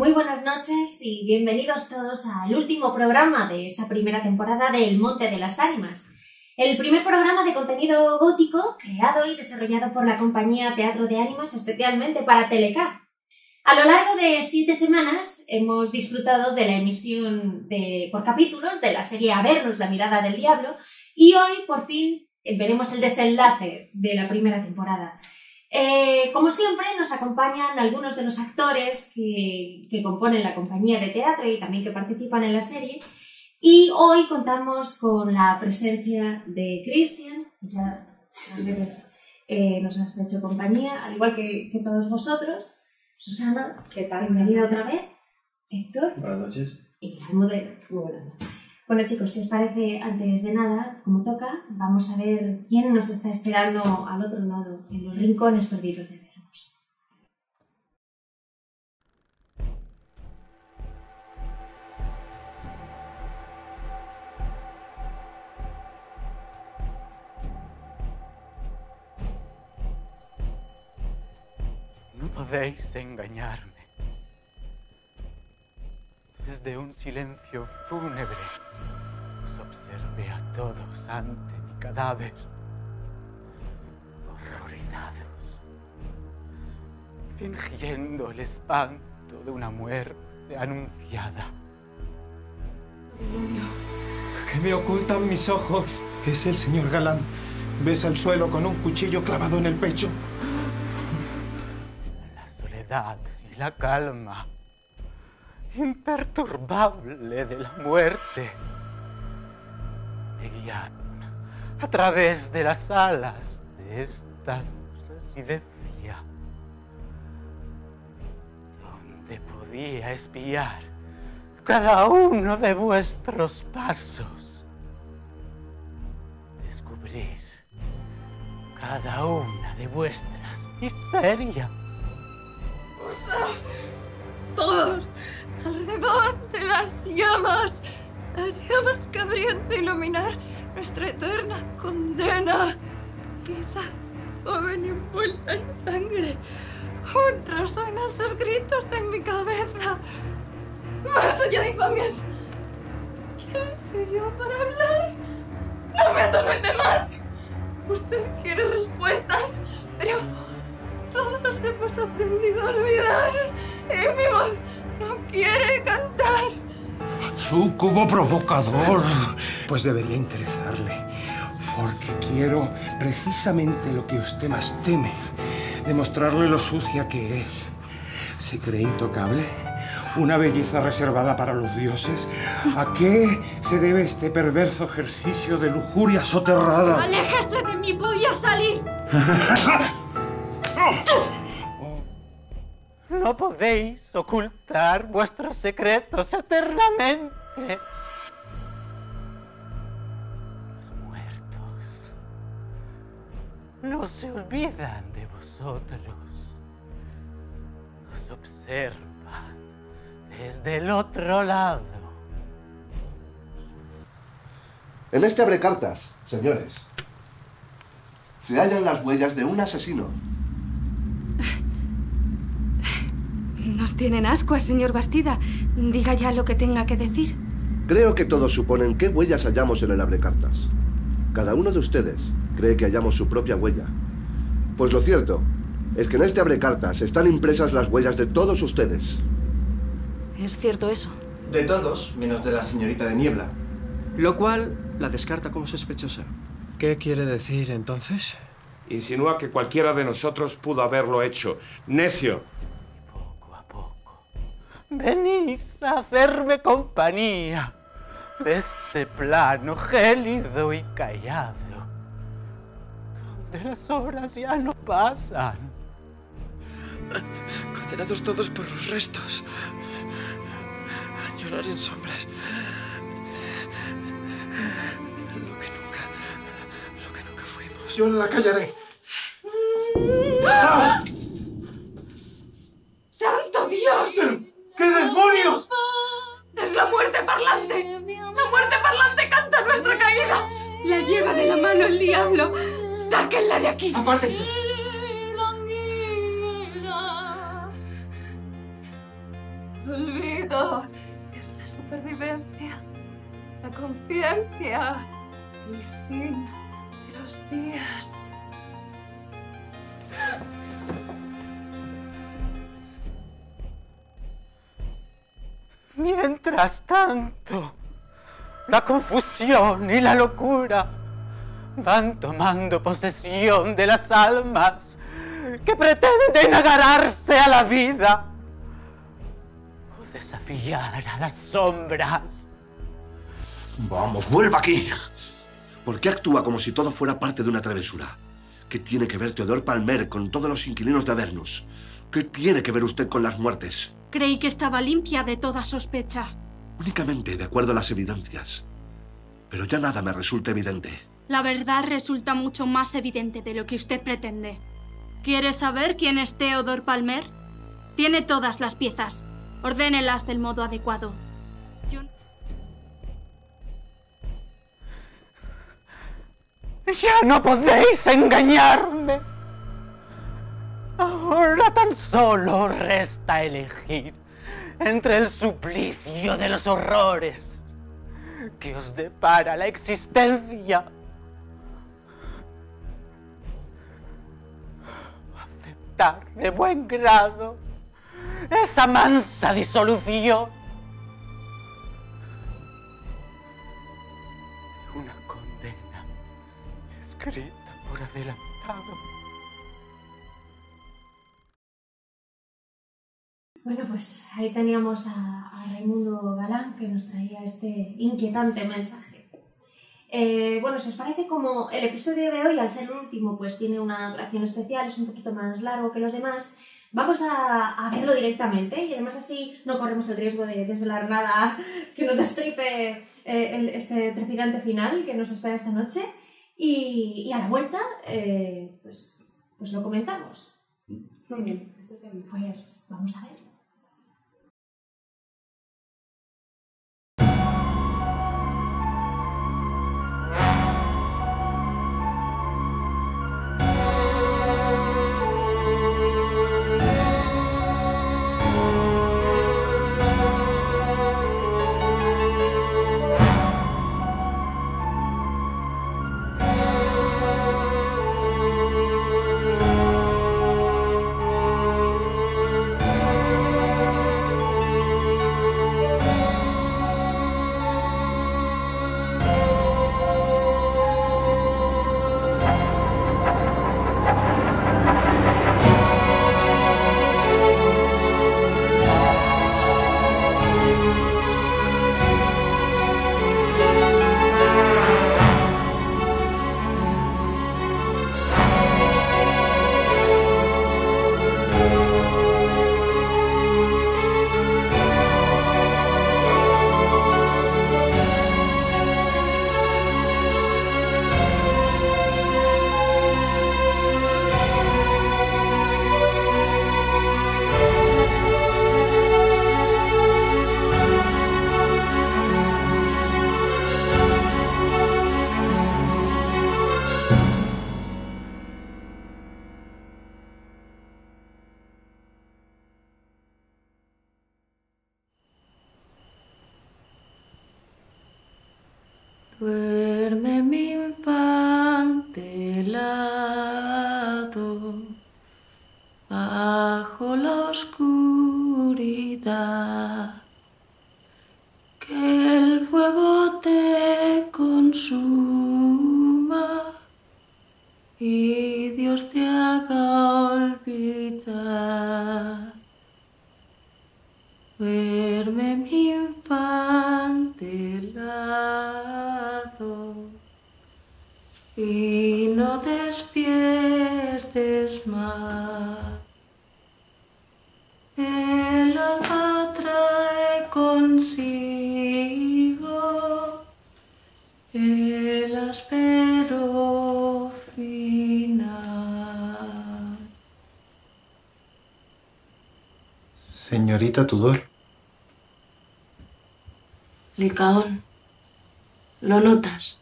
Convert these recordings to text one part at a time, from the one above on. Muy buenas noches y bienvenidos todos al último programa de esta primera temporada de El Monte de las Ánimas. El primer programa de contenido gótico creado y desarrollado por la compañía Teatro de Ánimas especialmente para TeleK. A lo largo de 7 semanas hemos disfrutado de la emisión por capítulos de la serie Avernus: la mirada del diablo y hoy por fin veremos el desenlace de la primera temporada. Como siempre nos acompañan algunos de los actores que componen la compañía de teatro y también que participan en la serie y hoy contamos con la presencia de Cristian, que ya unas veces nos has hecho compañía, al igual que todos vosotros. Susana, ¿qué tal? Bienvenida otra vez. Héctor. Buenas noches. Y Almudena. Muy buenas noches. Bueno chicos, si os parece, antes de nada, como toca, vamos a ver quién nos está esperando al otro lado, en los rincones perdidos de Avernus. No podéis engañarme. Desde un silencio fúnebre, os observé a todos ante mi cadáver, horrorizados, fingiendo el espanto de una muerte anunciada. ¿Qué me ocultan mis ojos? Es el señor Galán. Besa el suelo con un cuchillo clavado en el pecho. La soledad y la calma imperturbable de la muerte me guían a través de las alas de esta residencia, donde podía espiar cada uno de vuestros pasos, descubrir cada una de vuestras miserias. Todos alrededor de las llamas que habrían de iluminar nuestra eterna condena. Y esa joven envuelta en sangre, aún resuenan sus gritos de mi cabeza. Más allá de infamias, ¿quién soy yo para hablar? ¡No me atormente más! Usted quiere respuestas, pero todos hemos aprendido a olvidar. Y mi voz no quiere cantar. Súcubo provocador. Pues debería interesarle, porque quiero precisamente lo que usted más teme: demostrarle lo sucia que es. Se cree intocable, una belleza reservada para los dioses. ¿A qué se debe este perverso ejercicio de lujuria soterrada? ¡Aléjese de mí! ¡Voy a salir! No podéis ocultar vuestros secretos eternamente. Los muertos no se olvidan de vosotros. Os observan desde el otro lado. En este abre cartas, señores, se hallan las huellas de un asesino. Nos tienen ascuas, señor Bastida. Diga ya lo que tenga que decir. Creo que todos suponen qué huellas hallamos en el abrecartas. Cada uno de ustedes cree que hallamos su propia huella. Pues lo cierto es que en este abrecartas están impresas las huellas de todos ustedes. ¿Es cierto eso? De todos, menos de la señorita de Niebla, lo cual la descarta como sospechosa. ¿Qué quiere decir entonces? Insinúa que cualquiera de nosotros pudo haberlo hecho. ¡Necio! Venís a hacerme compañía de este plano gélido y callado, donde las horas ya no pasan. Condenados todos por los restos, a llorar en sombras. Lo que nunca fuimos. Yo la callaré. ¡Ah! ¡Santo Dios! ¡Qué demonios! ¡Es la muerte parlante! ¡La muerte parlante canta nuestra caída! ¡La lleva de la mano el diablo! ¡Sáquenla de aquí! ¡Apártense! olvido es la supervivencia, la conciencia, el fin de los días. Mientras tanto, la confusión y la locura van tomando posesión de las almas que pretenden agarrarse a la vida o desafiar a las sombras. Vamos, vuelva aquí. ¿Por qué actúa como si todo fuera parte de una travesura? ¿Qué tiene que ver Teodor Palmer con todos los inquilinos de Avernus? ¿Qué tiene que ver usted con las muertes? Creí que estaba limpia de toda sospecha. Únicamente de acuerdo a las evidencias. Pero ya nada me resulta evidente. La verdad resulta mucho más evidente de lo que usted pretende. ¿Quiere saber quién es Teodor Palmer? Tiene todas las piezas. Ordénelas del modo adecuado. Yo... ¡Ya no podéis engañarme! Ahora tan solo resta elegir entre el suplicio de los horrores que os depara la existencia. Aceptar de buen grado esa mansa disolución de una condena escrita por adelantado. Bueno, pues ahí teníamos a Raimundo Galán, que nos traía este inquietante mensaje. Bueno, si os parece, como el episodio de hoy, al ser el último, pues tiene una duración especial, es un poquito más largo que los demás, vamos a verlo directamente y además así no corremos el riesgo de desvelar nada que nos destripe este trepidante final que nos espera esta noche y a la vuelta pues lo comentamos. Muy bien, pues vamos a ver. Duerme mi infante helado bajo la oscuridad, que el fuego te consuma y Dios te haga olvidar. Duerme mi infante helado y no despiertes más. El alba trae consigo el áspero final. Señorita Tudor. Licaón, ¿lo notas?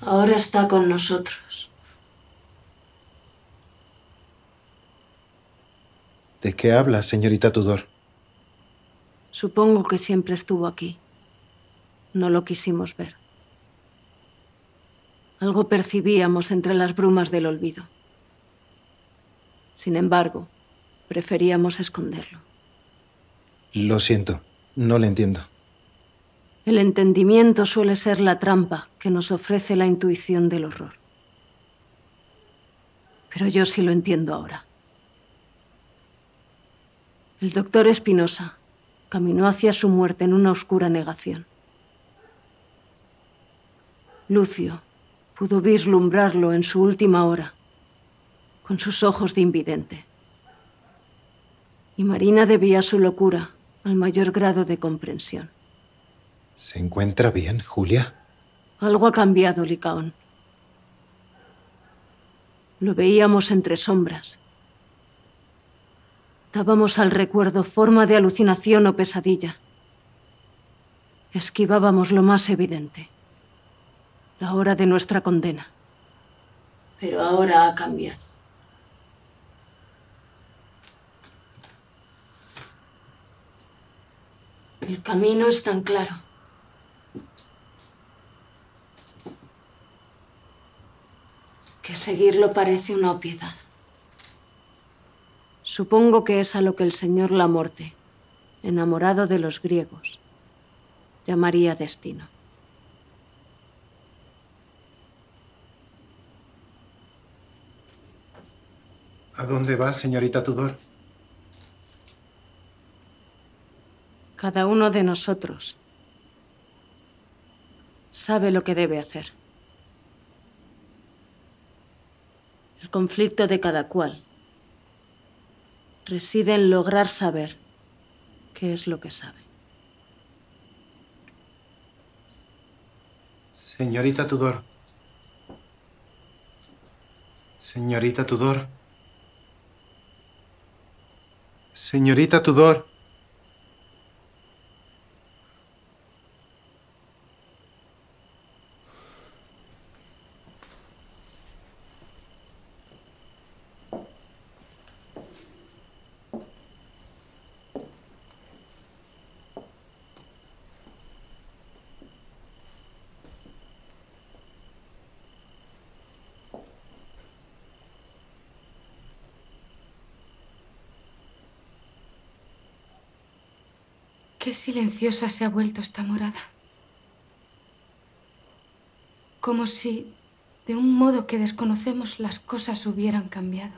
Ahora está con nosotros. ¿De qué habla, señorita Tudor? Supongo que siempre estuvo aquí. No lo quisimos ver. Algo percibíamos entre las brumas del olvido. Sin embargo, preferíamos esconderlo. Lo siento, no le entiendo. El entendimiento suele ser la trampa que nos ofrece la intuición del horror. Pero yo sí lo entiendo ahora. El doctor Espinosa caminó hacia su muerte en una oscura negación. Lucio pudo vislumbrarlo en su última hora, con sus ojos de invidente. Y Marina debía su locura al mayor grado de comprensión. ¿Se encuentra bien, Julia? Algo ha cambiado, Licaón. Lo veíamos entre sombras. Dábamos al recuerdo forma de alucinación o pesadilla. Esquivábamos lo más evidente, la hora de nuestra condena. Pero ahora ha cambiado. El camino es tan claro. Que seguirlo parece una opiedad. Supongo que es a lo que el señor Lamorte, enamorado de los griegos, llamaría destino. ¿A dónde va, señorita Tudor? Cada uno de nosotros sabe lo que debe hacer. El conflicto de cada cual reside en lograr saber qué es lo que sabe. Señorita Tudor. Señorita Tudor. Señorita Tudor. Qué silenciosa se ha vuelto esta morada. Como si, de un modo que desconocemos, las cosas hubieran cambiado.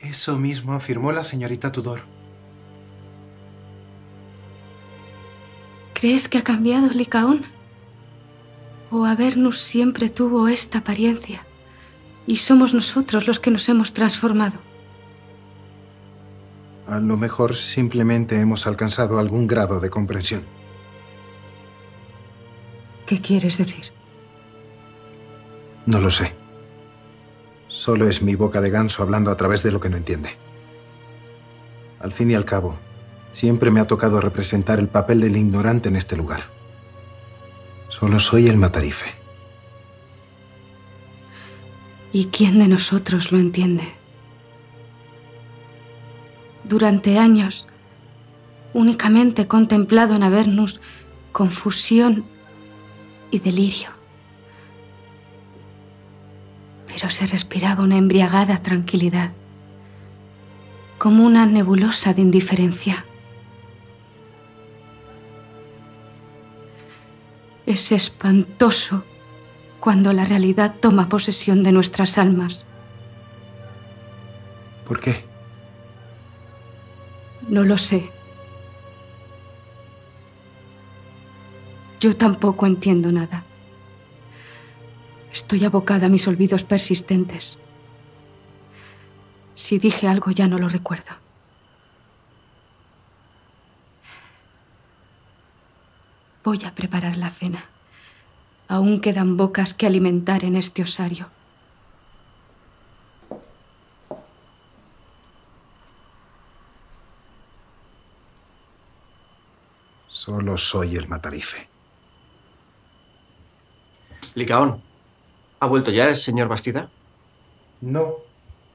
Eso mismo afirmó la señorita Tudor. ¿Crees que ha cambiado, Licaón? ¿O Avernus siempre tuvo esta apariencia y somos nosotros los que nos hemos transformado? A lo mejor simplemente hemos alcanzado algún grado de comprensión. ¿Qué quieres decir? No lo sé. Solo es mi boca de ganso hablando a través de lo que no entiende. Al fin y al cabo, siempre me ha tocado representar el papel del ignorante en este lugar. Solo soy el matarife. ¿Y quién de nosotros lo entiende? Durante años, únicamente he contemplado en Avernus confusión y delirio. Pero se respiraba una embriagada tranquilidad, como una nebulosa de indiferencia. Es espantoso cuando la realidad toma posesión de nuestras almas. ¿Por qué? No lo sé. Yo tampoco entiendo nada. Estoy abocada a mis olvidos persistentes. Si dije algo, ya no lo recuerdo. Voy a preparar la cena. Aún quedan bocas que alimentar en este osario. Solo soy el matarife. Licaón, ¿ha vuelto ya el señor Bastida? No,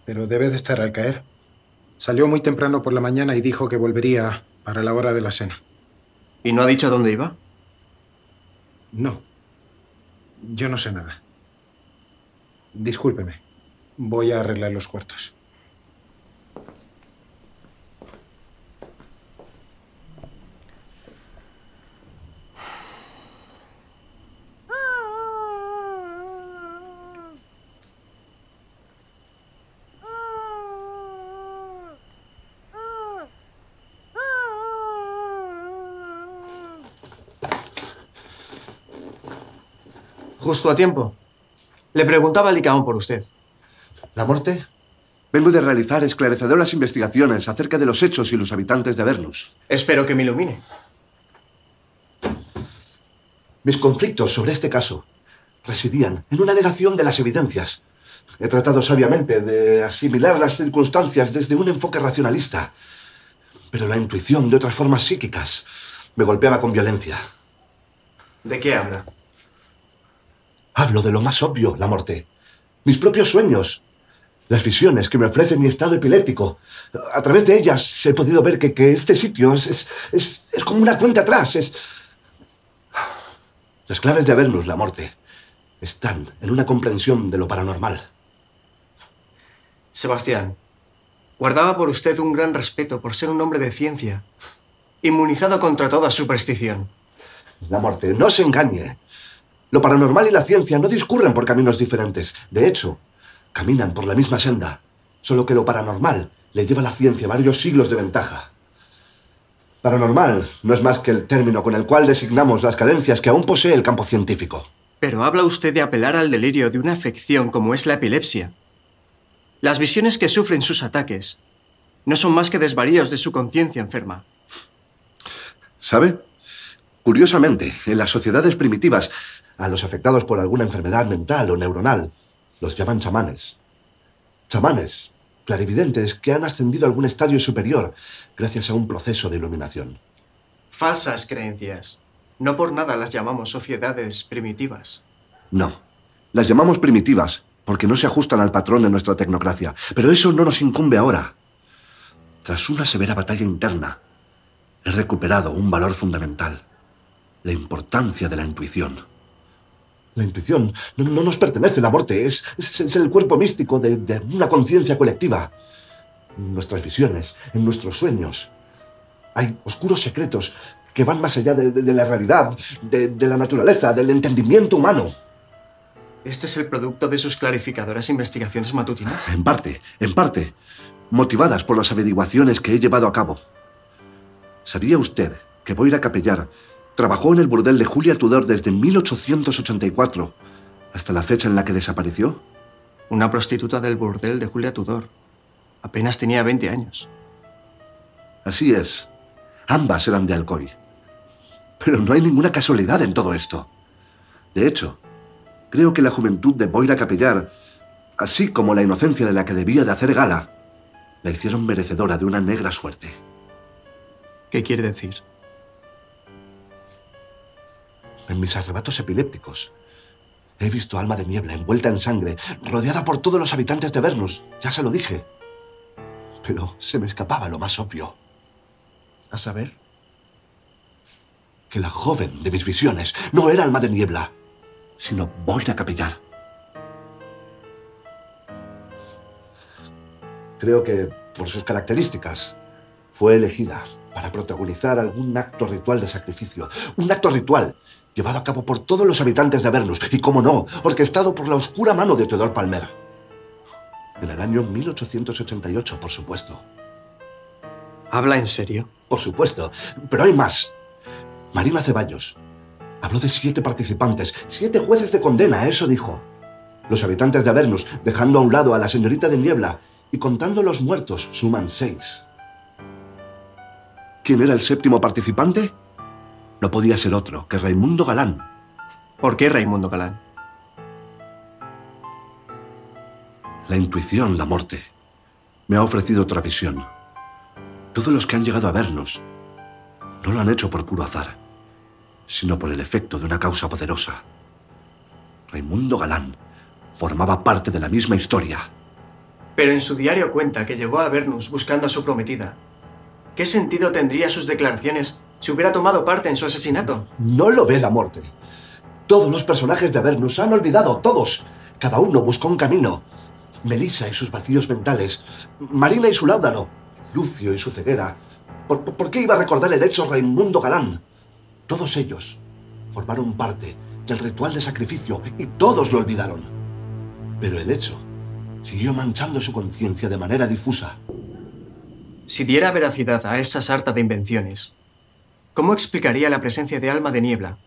pero debe de estar al caer. Salió muy temprano por la mañana y dijo que volvería para la hora de la cena. ¿Y no ha dicho dónde iba? No. Yo no sé nada. Discúlpeme. Voy a arreglar los cuartos. Justo a tiempo. Le preguntaba a Licaón por usted. ¿Lamorte? Vengo de realizar esclarecedoras investigaciones acerca de los hechos y los habitantes de Avernus. Espero que me ilumine. Mis conflictos sobre este caso residían en una negación de las evidencias. He tratado sabiamente de asimilar las circunstancias desde un enfoque racionalista, pero la intuición de otras formas psíquicas me golpeaba con violencia. ¿De qué habla? Hablo de lo más obvio, Lamorte. Mis propios sueños. Las visiones que me ofrece mi estado epiléptico. A través de ellas he podido ver que este sitio es como una cuenta atrás. Las claves de Avernus, Lamorte, están en una comprensión de lo paranormal. Sebastián, guardaba por usted un gran respeto por ser un hombre de ciencia, inmunizado contra toda superstición. Lamorte, no se engañe. Lo paranormal y la ciencia no discurren por caminos diferentes. De hecho, caminan por la misma senda. Solo que lo paranormal le lleva a la ciencia varios siglos de ventaja. Paranormal no es más que el término con el cual designamos las carencias que aún posee el campo científico. Pero habla usted de apelar al delirio de una afección como es la epilepsia. Las visiones que sufren sus ataques no son más que desvaríos de su conciencia enferma. ¿Sabe? Curiosamente, en las sociedades primitivas, a los afectados por alguna enfermedad mental o neuronal los llaman chamanes. Chamanes, clarividentes que han ascendido a algún estadio superior gracias a un proceso de iluminación. Falsas creencias. No por nada las llamamos sociedades primitivas. No. Las llamamos primitivas porque no se ajustan al patrón de nuestra tecnocracia. Pero eso no nos incumbe ahora. Tras una severa batalla interna, he recuperado un valor fundamental: la importancia de la intuición. La intuición no nos pertenece, Lamorte. Es el cuerpo místico de una conciencia colectiva. En nuestras visiones, en nuestros sueños, hay oscuros secretos que van más allá de la realidad, de la naturaleza, del entendimiento humano. ¿Este es el producto de sus clarificadoras investigaciones matutinas? En parte. Motivadas por las averiguaciones que he llevado a cabo. ¿Sabía usted que Boira Capellar trabajó en el burdel de Julia Tudor desde 1884 hasta la fecha en la que desapareció? Una prostituta del burdel de Julia Tudor. Apenas tenía 20 años. Así es. Ambas eran de Alcoy. Pero no hay ninguna casualidad en todo esto. De hecho, creo que la juventud de Boira Capellar, así como la inocencia de la que debía de hacer gala, la hicieron merecedora de una negra suerte. ¿Qué quiere decir? En mis arrebatos epilépticos he visto a Alma de Niebla envuelta en sangre, rodeada por todos los habitantes de Avernus. Ya se lo dije. Pero se me escapaba lo más obvio. A saber, que la joven de mis visiones no era Alma de Niebla, sino Boira Capellar. Creo que por sus características fue elegida para protagonizar algún acto ritual de sacrificio. Un acto ritual llevado a cabo por todos los habitantes de Avernus y, cómo no, orquestado por la oscura mano de Teodor Palmer. En el año 1888, por supuesto. ¿Habla en serio? Por supuesto, pero hay más. Marina Ceballos habló de 7 participantes, 7 jueces de condena, eso dijo. Los habitantes de Avernus, dejando a un lado a la señorita de Niebla y contando los muertos, suman 6. ¿Quién era el 7.º participante? No podía ser otro que Raimundo Galán. ¿Por qué Raimundo Galán? La intuición, Lamorte, me ha ofrecido otra visión. Todos los que han llegado a vernos no lo han hecho por puro azar, sino por el efecto de una causa poderosa. Raimundo Galán formaba parte de la misma historia. Pero en su diario cuenta que llegó a Avernus buscando a su prometida ¿Qué sentido tendría sus declaraciones si hubiera tomado parte en su asesinato? No lo ve Lamorte. Todos los personajes de Avernus han olvidado, todos. Cada uno buscó un camino. Melisa y sus vacíos mentales, Marina y su láudano, Lucio y su ceguera. ¿Por qué iba a recordar el hecho Raimundo Galán? Todos ellos formaron parte del ritual de sacrificio y todos lo olvidaron. Pero el hecho siguió manchando su conciencia de manera difusa. Si diera veracidad a esa sarta de invenciones, ¿cómo explicaría la presencia de Alma de Niebla?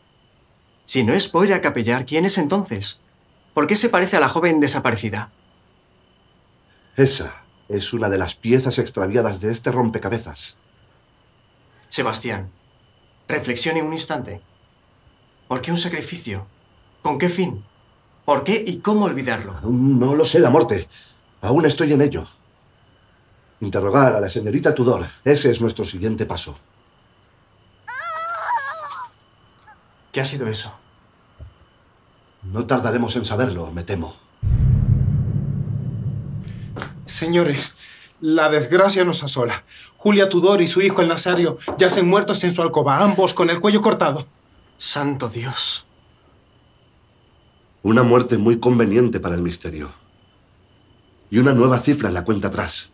Si no es Boira Capellar, ¿quién es entonces? ¿Por qué se parece a la joven desaparecida? Esa es una de las piezas extraviadas de este rompecabezas. Sebastián, reflexione un instante. ¿Por qué un sacrificio? ¿Con qué fin? ¿Por qué y cómo olvidarlo? No lo sé, Lamorte. Aún estoy en ello. Interrogar a la señorita Tudor. Ese es nuestro siguiente paso. ¿Qué ha sido eso? No tardaremos en saberlo, me temo. Señores, la desgracia nos asola. Julia Tudor y su hijo, el Nazario, yacen muertos en su alcoba, ambos con el cuello cortado. ¡Santo Dios! Una muerte muy conveniente para el misterio. Y una nueva cifra en la cuenta atrás.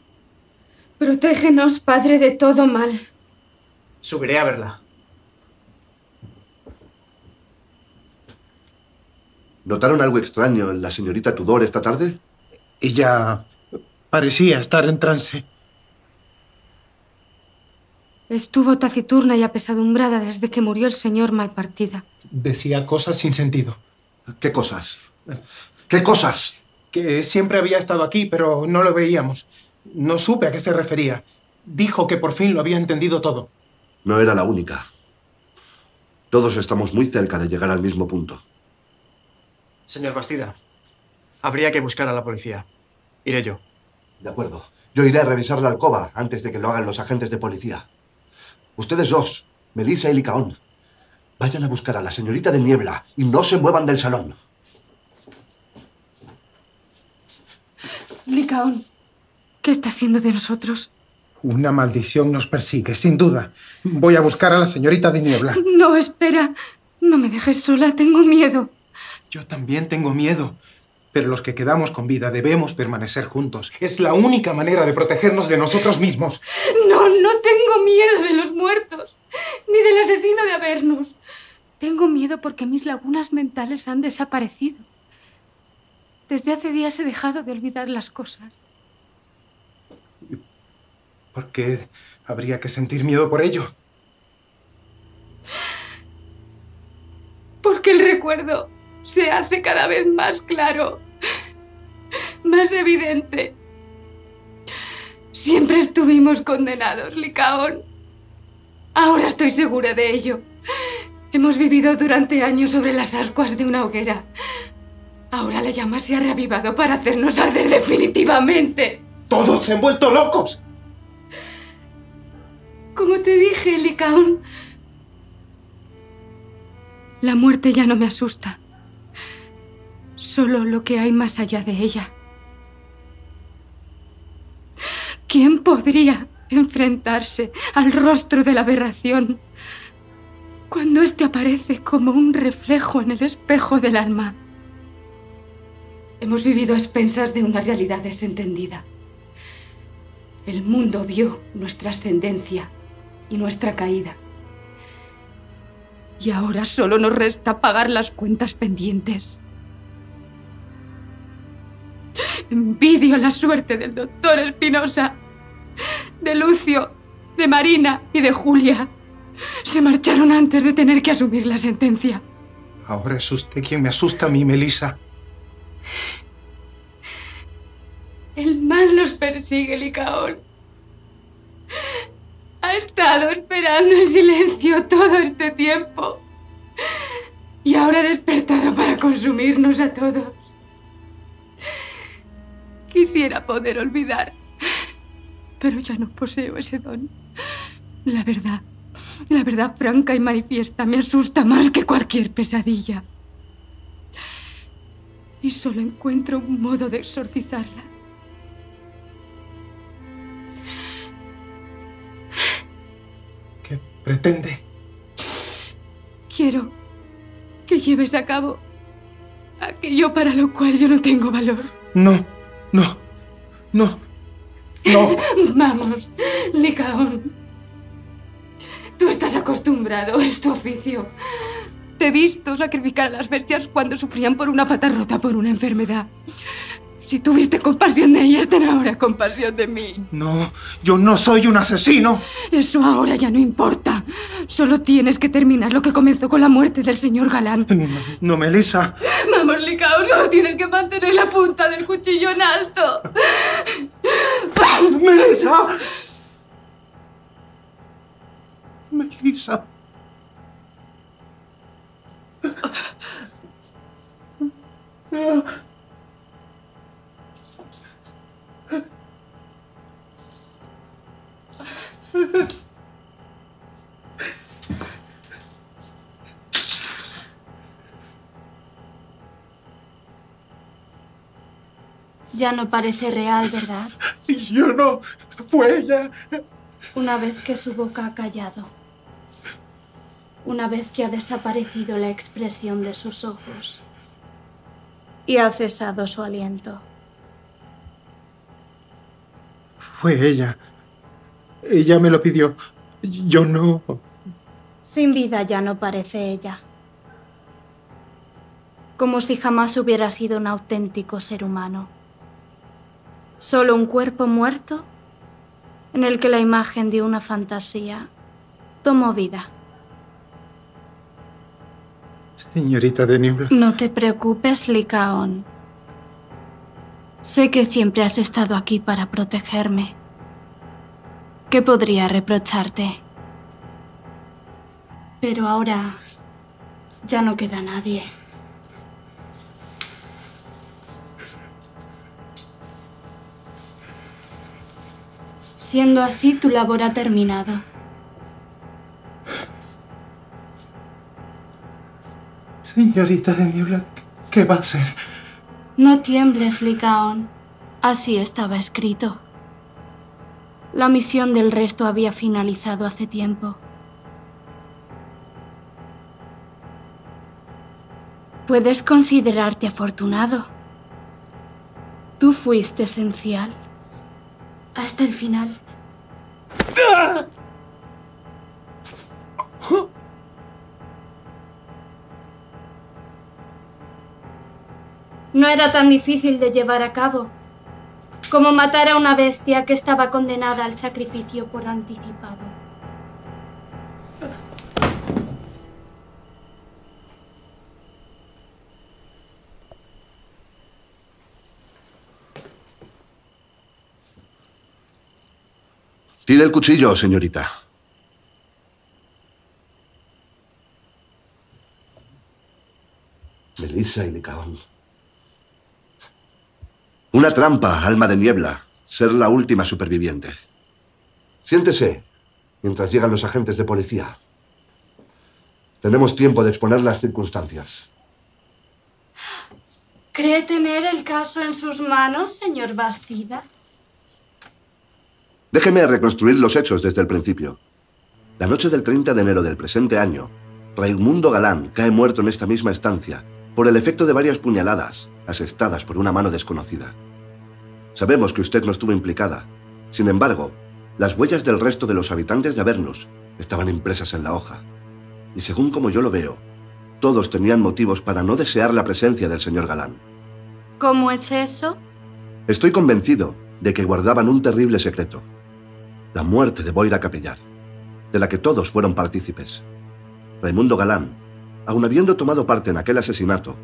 Protégenos, Padre, de todo mal. Subiré a verla. ¿Notaron algo extraño en la señorita Tudor esta tarde? Ella parecía estar en trance. Estuvo taciturna y apesadumbrada desde que murió el señor Malpartida. Decía cosas sin sentido. ¿Qué cosas? ¿Qué cosas? Que siempre había estado aquí, pero no lo veíamos. No supe a qué se refería. Dijo que por fin lo había entendido todo. No era la única. Todos estamos muy cerca de llegar al mismo punto. Señor Bastida, habría que buscar a la policía. Iré yo. De acuerdo. Yo iré a revisar la alcoba antes de que lo hagan los agentes de policía. Ustedes dos, Melisa y Licaón, vayan a buscar a la señorita de Niebla y no se muevan del salón. Licaón. ¿Qué está haciendo de nosotros? Una maldición nos persigue, sin duda. Voy a buscar a la señorita de Niebla. No, espera. No me dejes sola, tengo miedo. Yo también tengo miedo. Pero los que quedamos con vida debemos permanecer juntos. Es la única manera de protegernos de nosotros mismos. No, no tengo miedo de los muertos, ni del asesino de Avernus. Tengo miedo porque mis lagunas mentales han desaparecido. Desde hace días he dejado de olvidar las cosas. ¿Por qué habría que sentir miedo por ello? Porque el recuerdo se hace cada vez más claro, más evidente. Siempre estuvimos condenados, Licaón. Ahora estoy segura de ello. Hemos vivido durante años sobre las ascuas de una hoguera. Ahora la llama se ha reavivado para hacernos arder definitivamente. ¡Todos se han vuelto locos! Como te dije, Licaón, la muerte ya no me asusta. Solo lo que hay más allá de ella. ¿Quién podría enfrentarse al rostro de la aberración cuando éste aparece como un reflejo en el espejo del alma? Hemos vivido a expensas de una realidad desentendida. El mundo vio nuestra ascendencia y nuestra caída. Y ahora solo nos resta pagar las cuentas pendientes. Envidio la suerte del doctor Espinosa, de Lucio, de Marina y de Julia. Se marcharon antes de tener que asumir la sentencia. Ahora es usted quien me asusta a mí, Melisa. El mal nos persigue, Licaón. Ha estado esperando en silencio todo este tiempo. Y ahora ha despertado para consumirnos a todos. Quisiera poder olvidar, pero ya no poseo ese don. La verdad franca y manifiesta me asusta más que cualquier pesadilla. Y solo encuentro un modo de exorcizarla. pretende. Quiero que lleves a cabo aquello para lo cual yo no tengo valor. No, no, no, no. Vamos, Licaón. Tú estás acostumbrado, es tu oficio. Te he visto sacrificar a las bestias cuando sufrían por una pata rota por una enfermedad. Si tuviste compasión de ellas, ten ahora compasión de mí. No, yo no soy un asesino. Eso ahora ya no importa. Solo tienes que terminar lo que comenzó con la muerte del señor Galán. No, Melisa. Vamos, Licaón, solo tienes que mantener la punta del cuchillo en alto. ¡Melisa! ¡Melisa! Ya no parece real, ¿verdad? Yo no, fue ella. Una vez que su boca ha callado, una vez que ha desaparecido la expresión de sus ojos y ha cesado su aliento. Fue ella. Ella me lo pidió. Yo no. Sin vida ya no parece ella. Como si jamás hubiera sido un auténtico ser humano. Solo un cuerpo muerto en el que la imagen de una fantasía tomó vida. Señorita de Niebla. No te preocupes, Licaón. Sé que siempre has estado aquí para protegerme. ¿Qué podría reprocharte? Pero ahora ya no queda nadie. Siendo así, tu labor ha terminado. Señorita de Niebla, ¿qué va a ser? No tiembles, Licaón. Así estaba escrito. La misión del resto había finalizado hace tiempo. Puedes considerarte afortunado. Tú fuiste esencial. Hasta el final. ¡Ah! No era tan difícil de llevar a cabo como matar a una bestia que estaba condenada al sacrificio por anticipado. Tire el cuchillo, señorita. Melisa y Licaón. Una trampa, Alma de Niebla. Ser la última superviviente. Siéntese, mientras llegan los agentes de policía. Tenemos tiempo de exponer las circunstancias. ¿Cree tener el caso en sus manos, señor Bastida? Déjeme reconstruir los hechos desde el principio. La noche del 30 de enero del presente año, Raimundo Galán cae muerto en esta misma estancia por el efecto de varias puñaladas asestadas por una mano desconocida. Sabemos que usted no estuvo implicada. Sin embargo, las huellas del resto de los habitantes de Avernus estaban impresas en la hoja. Y según como yo lo veo, todos tenían motivos para no desear la presencia del señor Galán. ¿Cómo es eso? Estoy convencido de que guardaban un terrible secreto. La muerte de Boira Capellar, de la que todos fueron partícipes. Raimundo Galán, aun habiendo tomado parte en aquel asesinato,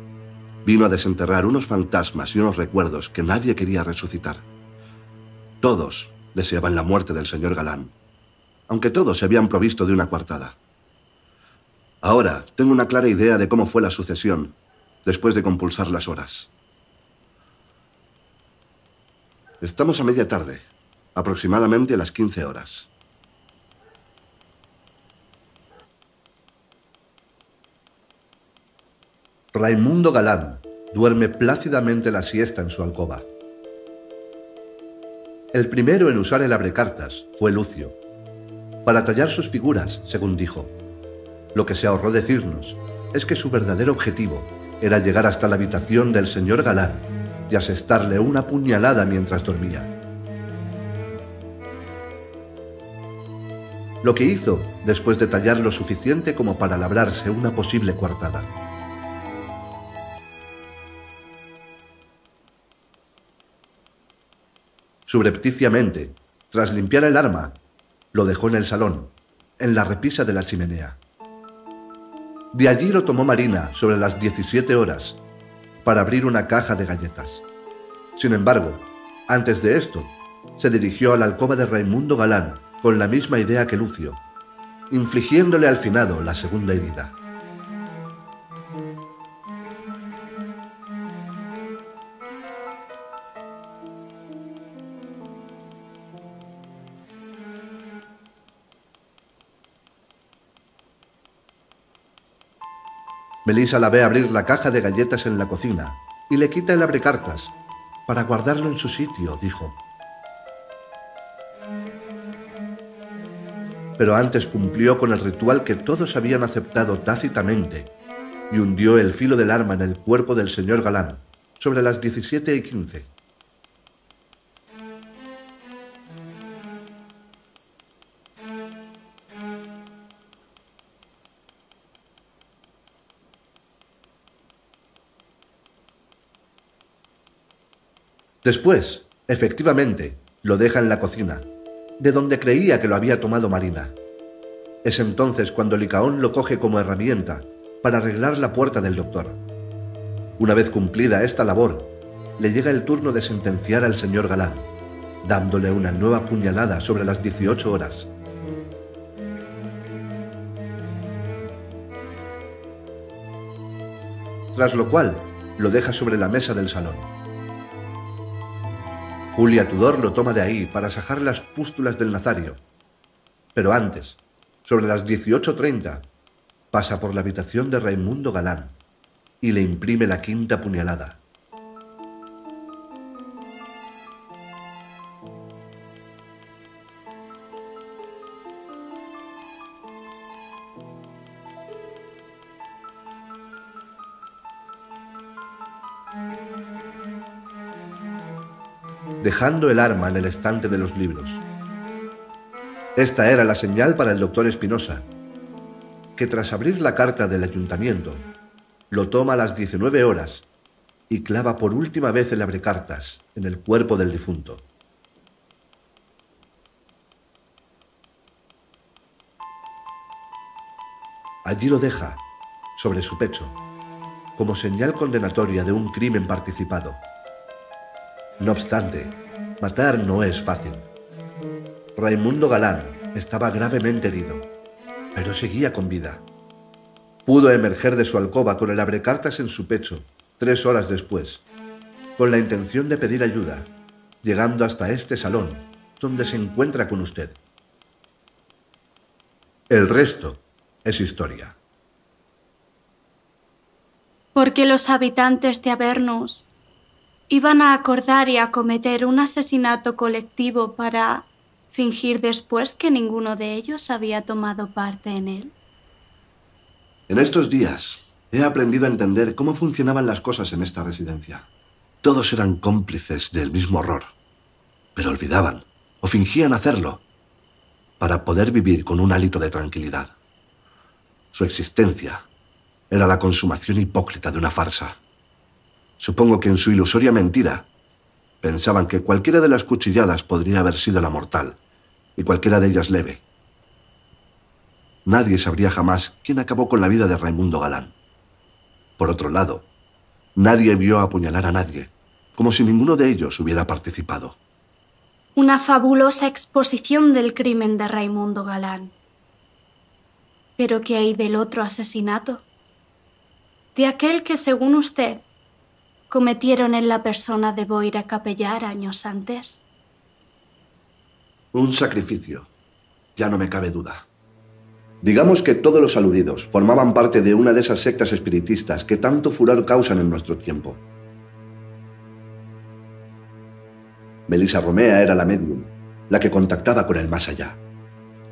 vino a desenterrar unos fantasmas y unos recuerdos que nadie quería resucitar. Todos deseaban la muerte del señor Galán, aunque todos se habían provisto de una coartada. Ahora tengo una clara idea de cómo fue la sucesión, después de compulsar las horas. Estamos a media tarde, aproximadamente a las 15 horas. Raimundo Galán duerme plácidamente la siesta en su alcoba. El primero en usar el abrecartas fue Lucio, para tallar sus figuras, según dijo. Lo que se ahorró decirnos es que su verdadero objetivo era llegar hasta la habitación del señor Galán y asestarle una puñalada mientras dormía. Lo que hizo después de tallar lo suficiente como para labrarse una posible coartada. Subrepticiamente, tras limpiar el arma, lo dejó en el salón, en la repisa de la chimenea. De allí lo tomó Marina sobre las 17 horas para abrir una caja de galletas. Sin embargo, antes de esto, se dirigió a la alcoba de Raimundo Galán con la misma idea que Lucio, infligiéndole al finado la segunda herida. Melisa la ve abrir la caja de galletas en la cocina y le quita el abrecartas para guardarlo en su sitio, dijo. Pero antes cumplió con el ritual que todos habían aceptado tácitamente y hundió el filo del arma en el cuerpo del señor Galán sobre las 17:15. Después, efectivamente, lo deja en la cocina, de donde creía que lo había tomado Marina. Es entonces cuando Licaón lo coge como herramienta para arreglar la puerta del doctor. Una vez cumplida esta labor, le llega el turno de sentenciar al señor Galán, dándole una nueva puñalada sobre las 18 horas. Tras lo cual, lo deja sobre la mesa del salón. Julia Tudor lo toma de ahí para sacar las pústulas del Nazario. Pero antes, sobre las 18:30, pasa por la habitación de Raimundo Galán y le imprime la quinta puñalada. Dejando el arma en el estante de los libros. Esta era la señal para el doctor Espinosa, que tras abrir la carta del ayuntamiento, lo toma a las 19 horas y clava por última vez el abrecartas en el cuerpo del difunto. Allí lo deja, sobre su pecho, como señal condenatoria de un crimen participado. No obstante, matar no es fácil. Raimundo Galán estaba gravemente herido, pero seguía con vida. Pudo emerger de su alcoba con el abrecartas en su pecho 3 horas después, con la intención de pedir ayuda, llegando hasta este salón, donde se encuentra con usted. El resto es historia. Porque los habitantes de Avernus iban a acordar y a cometer un asesinato colectivo para fingir después que ninguno de ellos había tomado parte en él. En estos días he aprendido a entender cómo funcionaban las cosas en esta residencia. Todos eran cómplices del mismo horror, pero olvidaban o fingían hacerlo para poder vivir con un hálito de tranquilidad. Su existencia era la consumación hipócrita de una farsa. Supongo que en su ilusoria mentira pensaban que cualquiera de las cuchilladas podría haber sido la mortal, y cualquiera de ellas leve. Nadie sabría jamás quién acabó con la vida de Raimundo Galán. Por otro lado, nadie vio apuñalar a nadie, como si ninguno de ellos hubiera participado. Una fabulosa exposición del crimen de Raimundo Galán. ¿Pero qué hay del otro asesinato? De aquel que, según usted, cometieron en la persona de Boira Capellar años antes. Un sacrificio, ya no me cabe duda. Digamos que todos los aludidos formaban parte de una de esas sectas espiritistas que tanto furor causan en nuestro tiempo. Melisa Romea era la médium, la que contactaba con el más allá.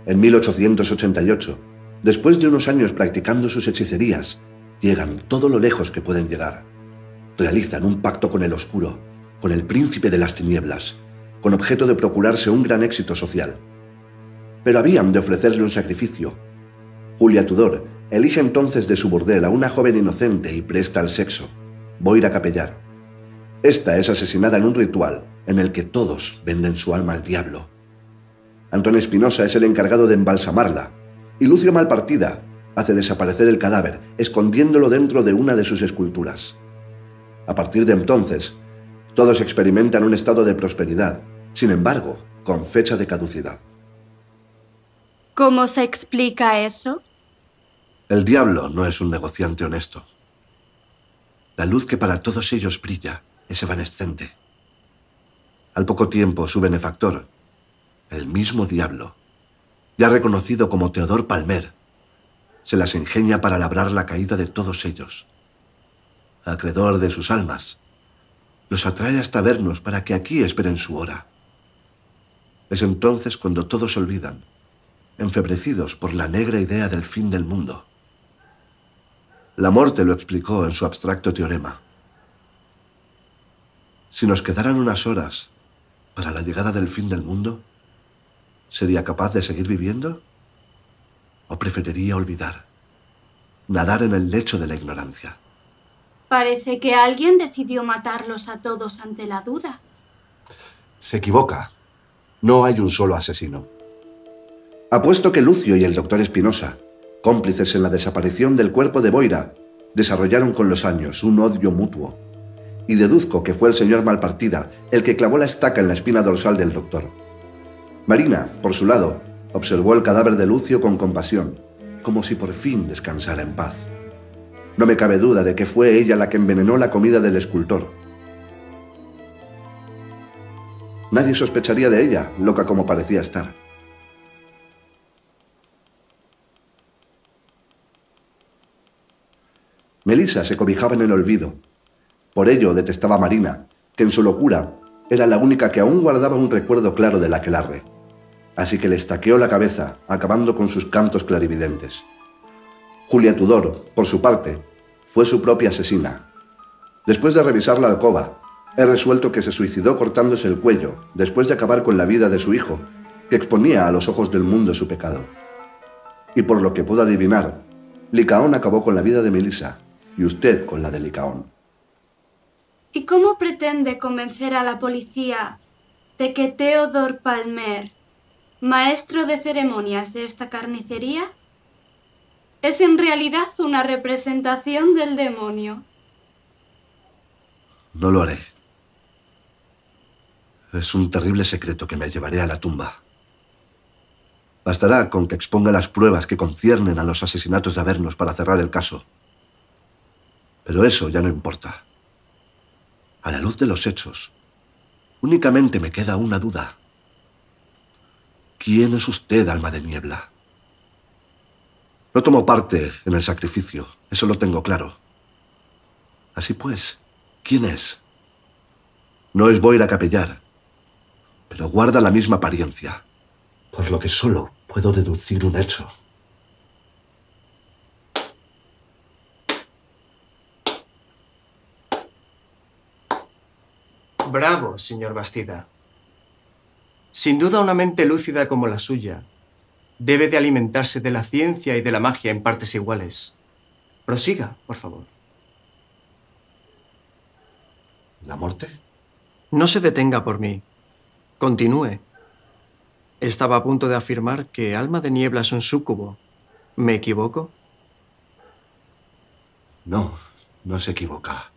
en 1888, después de unos años practicando sus hechicerías, llegan todo lo lejos que pueden llegar. Realizan un pacto con el oscuro, con el príncipe de las tinieblas, con objeto de procurarse un gran éxito social. Pero habían de ofrecerle un sacrificio. Julia Tudor elige entonces de su burdel a una joven inocente y presta al sexo, Boira Capellar. Esta es asesinada en un ritual en el que todos venden su alma al diablo. Antonio Espinosa es el encargado de embalsamarla, y Lucio Malpartida hace desaparecer el cadáver, escondiéndolo dentro de una de sus esculturas. A partir de entonces, todos experimentan un estado de prosperidad, sin embargo, con fecha de caducidad. ¿Cómo se explica eso? El diablo no es un negociante honesto. La luz que para todos ellos brilla es evanescente. Al poco tiempo, su benefactor, el mismo diablo, ya reconocido como Teodor Palmer, se las ingenia para labrar la caída de todos ellos. Acreedor de sus almas, los atrae hasta Avernus para que aquí esperen su hora. Es entonces cuando todos olvidan, enfebrecidos por la negra idea del fin del mundo. Lamorte lo explicó en su abstracto teorema. Si nos quedaran unas horas para la llegada del fin del mundo, ¿sería capaz de seguir viviendo? ¿O preferiría olvidar? Nadar en el lecho de la ignorancia. Parece que alguien decidió matarlos a todos ante la duda. Se equivoca. No hay un solo asesino. Apuesto que Lucio y el doctor Espinosa, cómplices en la desaparición del cuerpo de Boira, desarrollaron con los años un odio mutuo. Y deduzco que fue el señor Malpartida el que clavó la estaca en la espina dorsal del doctor. Marina, por su lado, observó el cadáver de Lucio con compasión, como si por fin descansara en paz. No me cabe duda de que fue ella la que envenenó la comida del escultor. Nadie sospecharía de ella, loca como parecía estar. Melisa se cobijaba en el olvido. Por ello detestaba a Marina, que en su locura era la única que aún guardaba un recuerdo claro del aquelarre. Así que le estaqueó la cabeza, acabando con sus cantos clarividentes. Julia Tudor, por su parte, fue su propia asesina. Después de revisar la alcoba, he resuelto que se suicidó cortándose el cuello después de acabar con la vida de su hijo, que exponía a los ojos del mundo su pecado. Y por lo que puedo adivinar, Licaón acabó con la vida de Melisa y usted con la de Licaón. ¿Y cómo pretende convencer a la policía de que Teodor Palmer, maestro de ceremonias de esta carnicería, es en realidad una representación del demonio? No lo haré. Es un terrible secreto que me llevaré a la tumba. Bastará con que exponga las pruebas que conciernen a los asesinatos de Avernus para cerrar el caso. Pero eso ya no importa. A la luz de los hechos, únicamente me queda una duda. ¿Quién es usted, Alma de Niebla? No tomo parte en el sacrificio, eso lo tengo claro. Así pues, ¿quién es? No es Boira Capellar, pero guarda la misma apariencia, por lo que solo puedo deducir un hecho. Bravo, señor Bastida. Sin duda una mente lúcida como la suya debe de alimentarse de la ciencia y de la magia en partes iguales. Prosiga, por favor. ¿Lamorte? No se detenga por mí. Continúe. Estaba a punto de afirmar que Alma de Niebla es un súcubo. ¿Me equivoco? No, no se equivoca.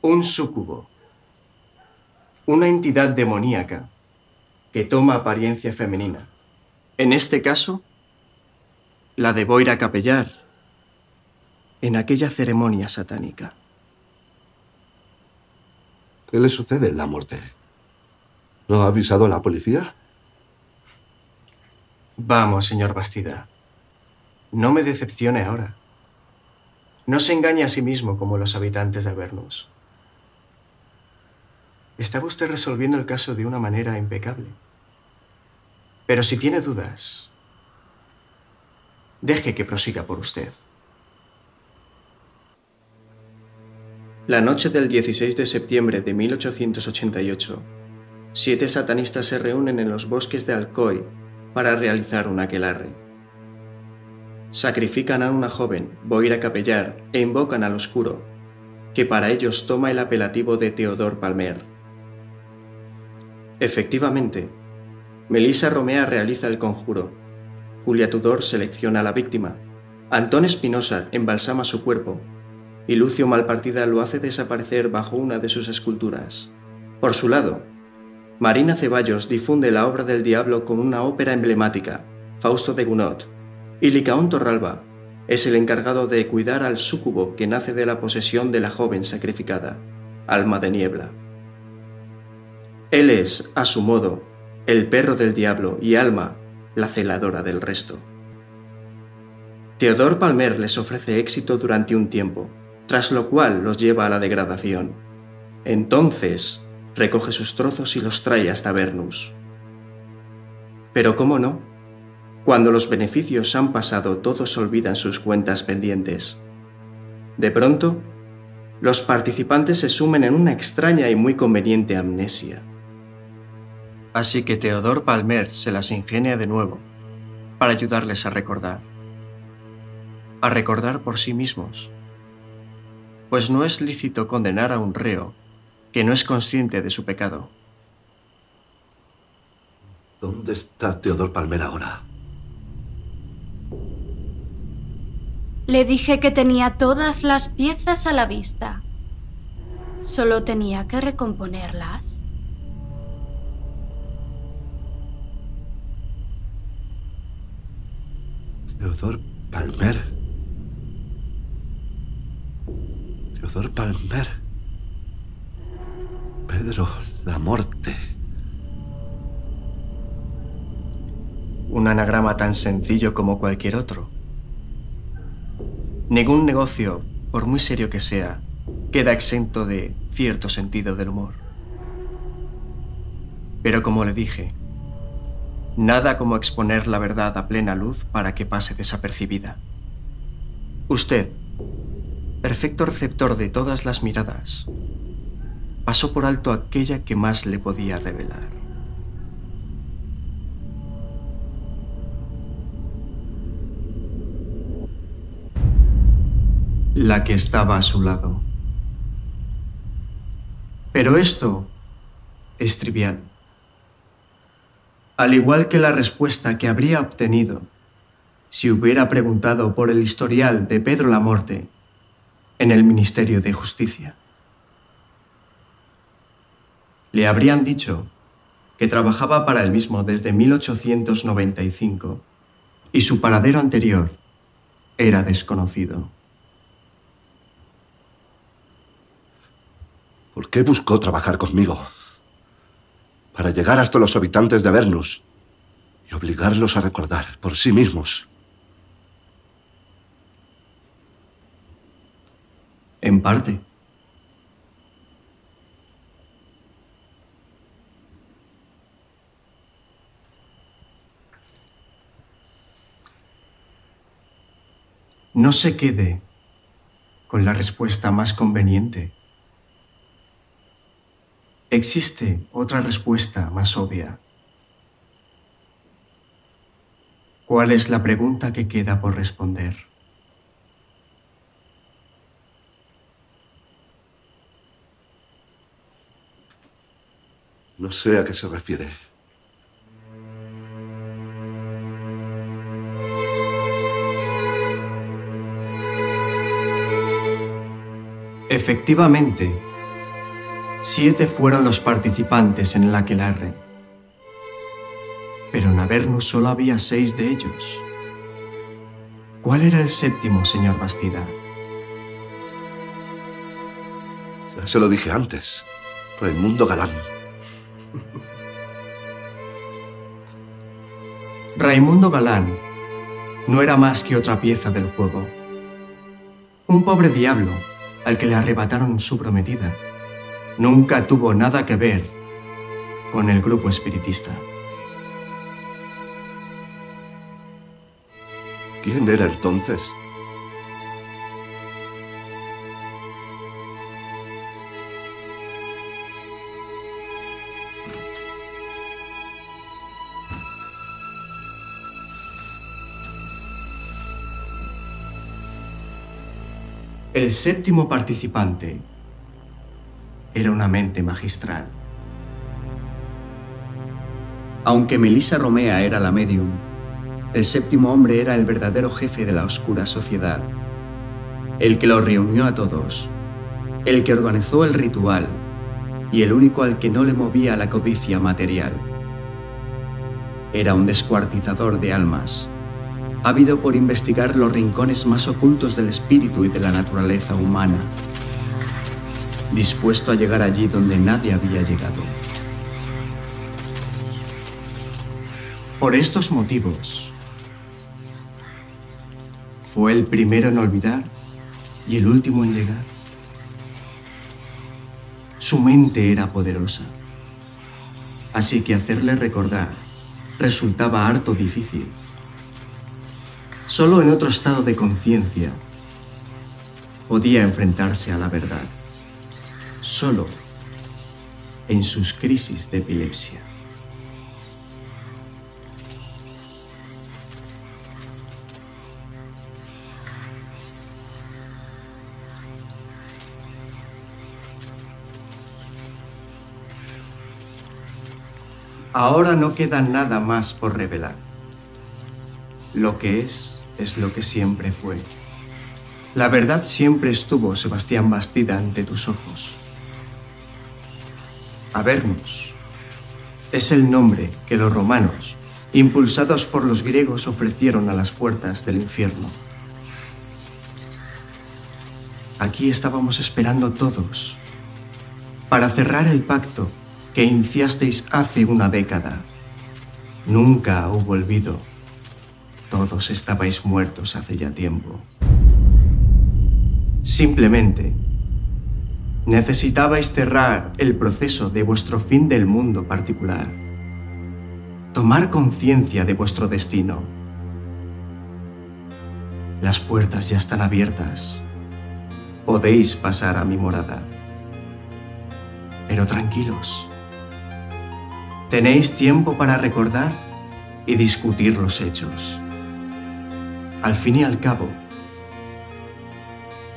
Un súcubo. Una entidad demoníaca que toma apariencia femenina. En este caso, la de Boira Capellar, en aquella ceremonia satánica. ¿Qué le sucede, Lamorte? ¿No ha avisado a la policía? Vamos, señor Bastida. No me decepcione ahora. No se engañe a sí mismo como los habitantes de Avernus. Estaba usted resolviendo el caso de una manera impecable. Pero si tiene dudas, deje que prosiga por usted. La noche del 16 de septiembre de 1888, 7 satanistas se reúnen en los bosques de Alcoy para realizar un aquelarre. Sacrifican a una joven, Boira Capellar, e invocan al oscuro, que para ellos toma el apelativo de Teodor Palmer. Efectivamente, Melisa Romea realiza el conjuro, Julia Tudor selecciona a la víctima, Antonio Espinosa embalsama su cuerpo y Lucio Malpartida lo hace desaparecer bajo una de sus esculturas. Por su lado, Marina Ceballos difunde la obra del diablo con una ópera emblemática, Fausto de Gunot, y Licaón Torralba es el encargado de cuidar al súcubo que nace de la posesión de la joven sacrificada, Alma de Niebla. Él es, a su modo, el perro del diablo y Alma, la celadora del resto. Teodor Palmer les ofrece éxito durante un tiempo, tras lo cual los lleva a la degradación. Entonces, recoge sus trozos y los trae hasta Avernus. Pero cómo no, cuando los beneficios han pasado, todos olvidan sus cuentas pendientes. De pronto, los participantes se sumen en una extraña y muy conveniente amnesia. Así que Teodor Palmer se las ingenia de nuevo para ayudarles a recordar por sí mismos. Pues no es lícito condenar a un reo que no es consciente de su pecado. ¿Dónde está Teodor Palmer ahora? Le dije que tenía todas las piezas a la vista. Solo tenía que recomponerlas. Teodor Palmer. Teodor Palmer. Pedro Lamorte. Un anagrama tan sencillo como cualquier otro. Ningún negocio, por muy serio que sea, queda exento de cierto sentido del humor. Pero como le dije, nada como exponer la verdad a plena luz para que pase desapercibida. Usted, perfecto receptor de todas las miradas, pasó por alto aquella que más le podía revelar. La que estaba a su lado. Pero esto es trivial. Al igual que la respuesta que habría obtenido si hubiera preguntado por el historial de Pedro Lamorte en el Ministerio de Justicia. Le habrían dicho que trabajaba para el mismo desde 1895 y su paradero anterior era desconocido. ¿Por qué buscó trabajar conmigo? Para llegar hasta los habitantes de Avernus y obligarlos a recordar por sí mismos. En parte. No se quede con la respuesta más conveniente. Existe otra respuesta más obvia. ¿Cuál es la pregunta que queda por responder? No sé a qué se refiere. Efectivamente, 7 fueron los participantes en el aquelarre, pero en Avernus solo había 6 de ellos. ¿Cuál era el séptimo, señor Bastida? Ya se lo dije antes, Raimundo Galán. Raimundo Galán no era más que otra pieza del juego. Un pobre diablo al que le arrebataron su prometida. Nunca tuvo nada que ver con el grupo espiritista. ¿Quién era entonces? El séptimo participante era una mente magistral. Aunque Melisa Romea era la medium, el séptimo hombre era el verdadero jefe de la oscura sociedad, el que los reunió a todos, el que organizó el ritual y el único al que no le movía la codicia material. Era un descuartizador de almas, ávido por investigar los rincones más ocultos del espíritu y de la naturaleza humana, dispuesto a llegar allí donde nadie había llegado. Por estos motivos, fue el primero en olvidar y el último en llegar. Su mente era poderosa, así que hacerle recordar resultaba harto difícil. Solo en otro estado de conciencia podía enfrentarse a la verdad, solo en sus crisis de epilepsia. Ahora no queda nada más por revelar. Lo que es lo que siempre fue. La verdad siempre estuvo, Sebastián Bastida, ante tus ojos. Avernus es el nombre que los romanos, impulsados por los griegos, ofrecieron a las puertas del infierno. Aquí estábamos esperando todos para cerrar el pacto que iniciasteis hace una década. Nunca hubo olvido. Todos estabais muertos hace ya tiempo. Simplemente necesitabais cerrar el proceso de vuestro fin del mundo particular. Tomar conciencia de vuestro destino. Las puertas ya están abiertas. Podéis pasar a mi morada. Pero tranquilos. Tenéis tiempo para recordar y discutir los hechos. Al fin y al cabo,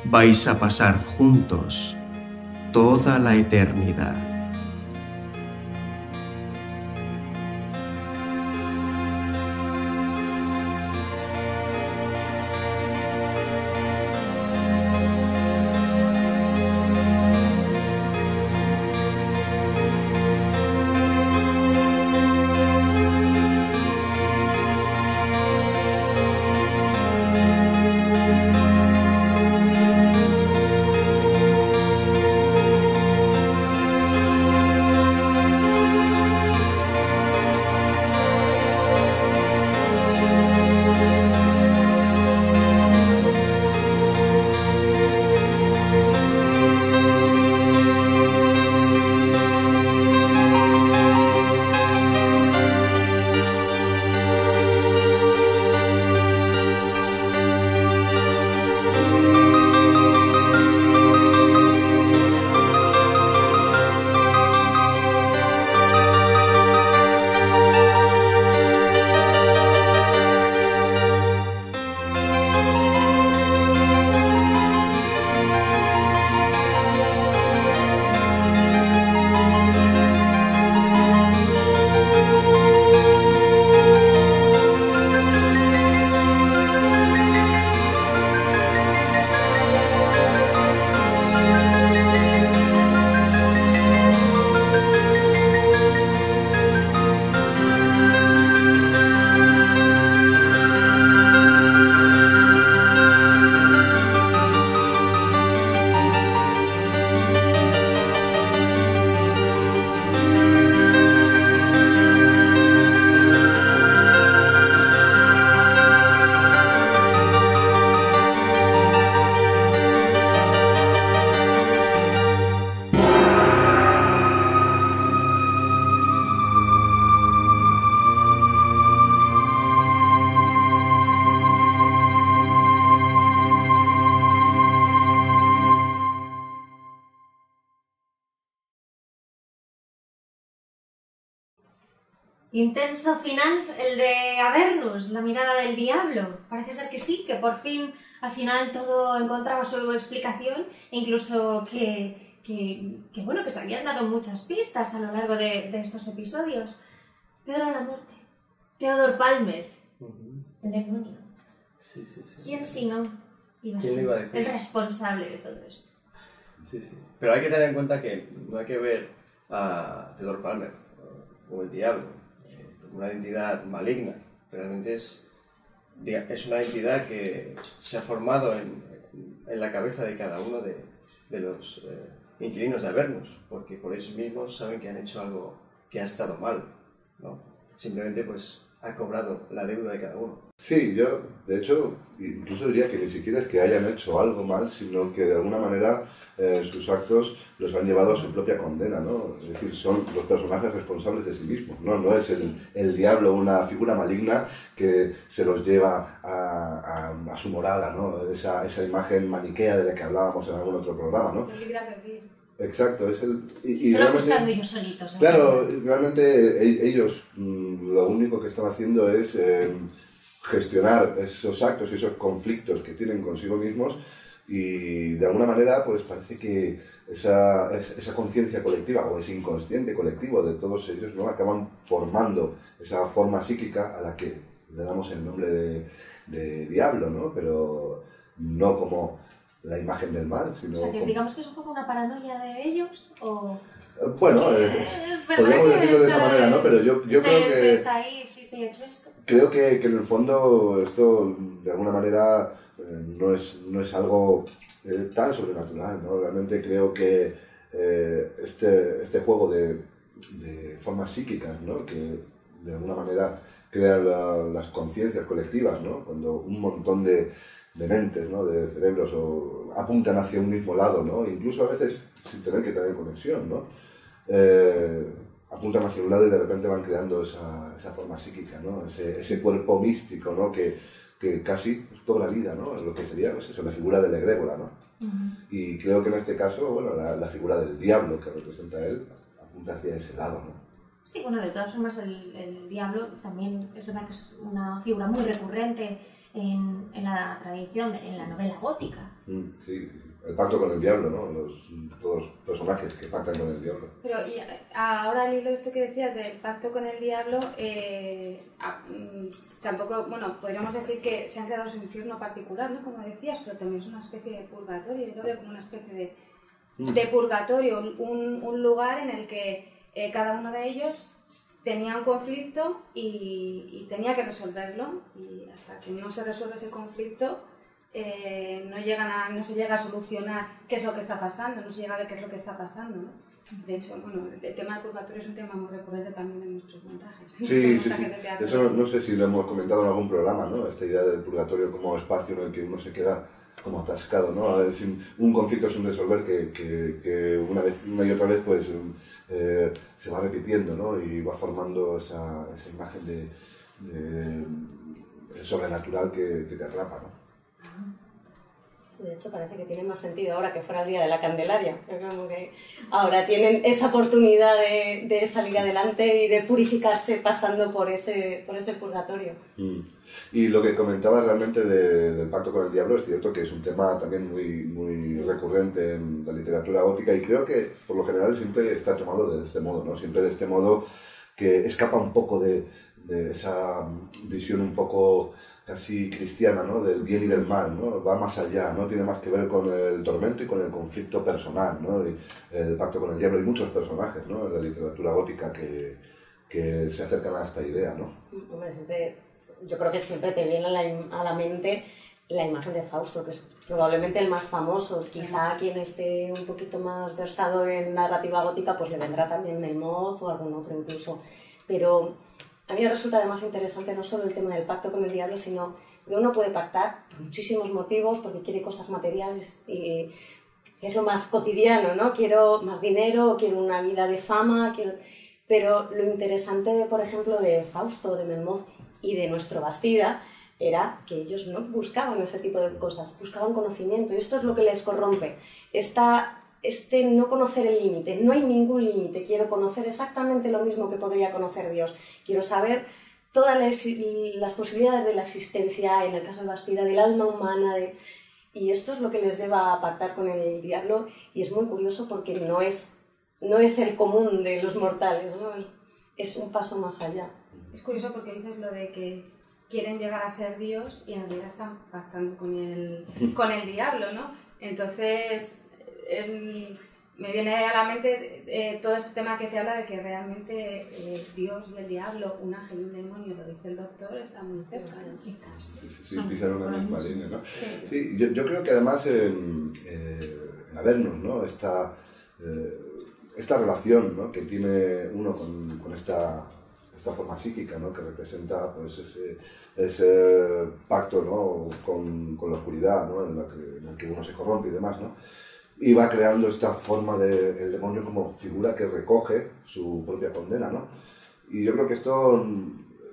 vais a pasar juntos toda la eternidad. Intenso final, el de Avernus, la mirada del diablo. Parece ser que sí, que por fin, al final todo encontraba su explicación, e incluso que se habían dado muchas pistas a lo largo de estos episodios. Pedro Lamorte, Teodor Palmer, el demonio. Sí, sí, sí. ¿Quién si no iba a ser el responsable de todo esto? Sí, sí. Pero hay que tener en cuenta que no hay que ver a Teodor Palmer como el diablo, una entidad maligna. Realmente es una entidad que se ha formado en la cabeza de cada uno de los inquilinos de Avernus, porque por ellos mismos saben que han hecho algo que ha estado mal, ¿no? Simplemente pues ha cobrado la deuda de cada uno. Sí, yo de hecho incluso diría que ni siquiera es que hayan hecho algo mal, sino que de alguna manera sus actos los han llevado a su propia condena, ¿no? Es decir, son los personajes responsables de sí mismos, ¿no? No es el diablo una figura maligna que se los lleva a su morada, ¿no? Esa imagen maniquea de la que hablábamos en algún otro programa, ¿no? Sí, exacto, es el... Y se lo han buscado ellos solitos. Claro, realmente ellos lo único que están haciendo es gestionar esos actos y esos conflictos que tienen consigo mismos, y de alguna manera pues parece que esa conciencia colectiva o ese inconsciente colectivo de todos ellos, ¿no?, acaban formando esa forma psíquica a la que le damos el nombre de diablo, ¿no? Pero no como la imagen del mal, sino... O sea, que digamos que es un poco una paranoia de ellos, o... Bueno, podríamos decirlo de esa manera, ¿no? Pero yo creo que... Está ahí, existe y ha hecho esto. Creo que en el fondo esto, de alguna manera, no es algo tan sobrenatural, ¿no? Realmente creo que este juego de formas psíquicas, ¿no?, que de alguna manera crean las conciencias colectivas, ¿no?, cuando un montón de mentes, ¿no?, de cerebros, o apuntan hacia un mismo lado, ¿no?, incluso a veces sin tener que tener conexión, ¿no?, apuntan hacia un lado y de repente van creando esa forma psíquica, ¿no?, ese cuerpo místico, ¿no?, que casi pues, toda la vida, ¿no?, lo que sería, pues eso, la figura de la egrégora, ¿no? Y creo que en este caso, bueno, la figura del diablo que representa él apunta hacia ese lado, ¿no? Sí, bueno, de todas formas el diablo también es verdad que es una figura muy recurrente en la tradición, en la novela gótica. Sí, sí, el pacto con el diablo, ¿no? Todos los personajes que pactan con el diablo. Pero y ahora, al hilo esto que decías del pacto con el diablo, tampoco, bueno, podríamos decir que se han creado su infierno particular, ¿no?, como decías, pero también es una especie de purgatorio. Yo lo veo como una especie de purgatorio, un lugar en el que cada uno de ellos tenía un conflicto y tenía que resolverlo, y hasta que no se resuelve ese conflicto no se llega a solucionar qué es lo que está pasando, no se llega a ver qué es lo que está pasando, ¿no? De hecho, bueno, el tema del purgatorio es un tema muy recurrente también en nuestros montajes. Sí, sí, sí. De hecho, no sé si lo hemos comentado en algún programa, ¿no?, esta idea del purgatorio como espacio en el que uno se queda como atascado, ¿no? Sí. Es un conflicto sin resolver que una y otra vez pues se va repitiendo, ¿no?, y va formando esa imagen de sobrenatural que te atrapa, ¿no? De hecho, parece que tiene más sentido ahora que fuera el día de la Candelaria. Como que ahora tienen esa oportunidad de salir adelante y de purificarse pasando por ese purgatorio. Y lo que comentabas realmente del pacto con el diablo es cierto que es un tema también muy, muy recurrente en la literatura gótica, y creo que por lo general siempre está tomado de este modo, ¿no? Siempre de este modo que escapa un poco de esa visión un poco casi cristiana, ¿no?, del bien y del mal, ¿no? Va más allá, no tiene más que ver con el tormento y con el conflicto personal, ¿no?, y el pacto con el diablo. Hay muchos personajes, ¿no?, en la literatura gótica que se acercan a esta idea, ¿no? Hombre, yo creo que siempre te viene a la mente la imagen de Fausto, que es probablemente el más famoso. Quizá quien esté un poquito más versado en narrativa gótica pues le vendrá también Melmoth o algún otro incluso, pero... A mí me resulta además interesante no solo el tema del pacto con el diablo, sino que uno puede pactar por muchísimos motivos, porque quiere cosas materiales, que es lo más cotidiano, ¿no? Quiero más dinero, quiero una vida de fama, pero lo interesante, por ejemplo, de Fausto, de Melmoth y de nuestro Bastida era que ellos no buscaban ese tipo de cosas, buscaban conocimiento, y esto es lo que les corrompe. Esta este no conocer el límite. No hay ningún límite. Quiero conocer exactamente lo mismo que podría conocer Dios. Quiero saber todas las posibilidades de la existencia, en el caso de Bastida, del alma humana. Y esto es lo que les lleva a pactar con el diablo. Y es muy curioso porque no es el común de los mortales, ¿no? Es un paso más allá. Es curioso porque dices lo de que quieren llegar a ser Dios y en realidad están pactando con el diablo, ¿no? Entonces, me viene a la mente todo este tema que se habla de que realmente Dios y el diablo, un ángel y un demonio, lo dice el doctor, están muy cerca. Sí, pisaron la misma línea, ¿no? Sí, yo creo que además en Avernus, ¿no? Esta relación, ¿no?, que tiene uno con esta forma psíquica, ¿no?, que representa, pues, ese pacto, ¿no?, con la oscuridad, ¿no?, en la que uno se corrompe y demás, ¿no? Y va creando esta forma del demonio como figura que recoge su propia condena, ¿no? Y yo creo que esto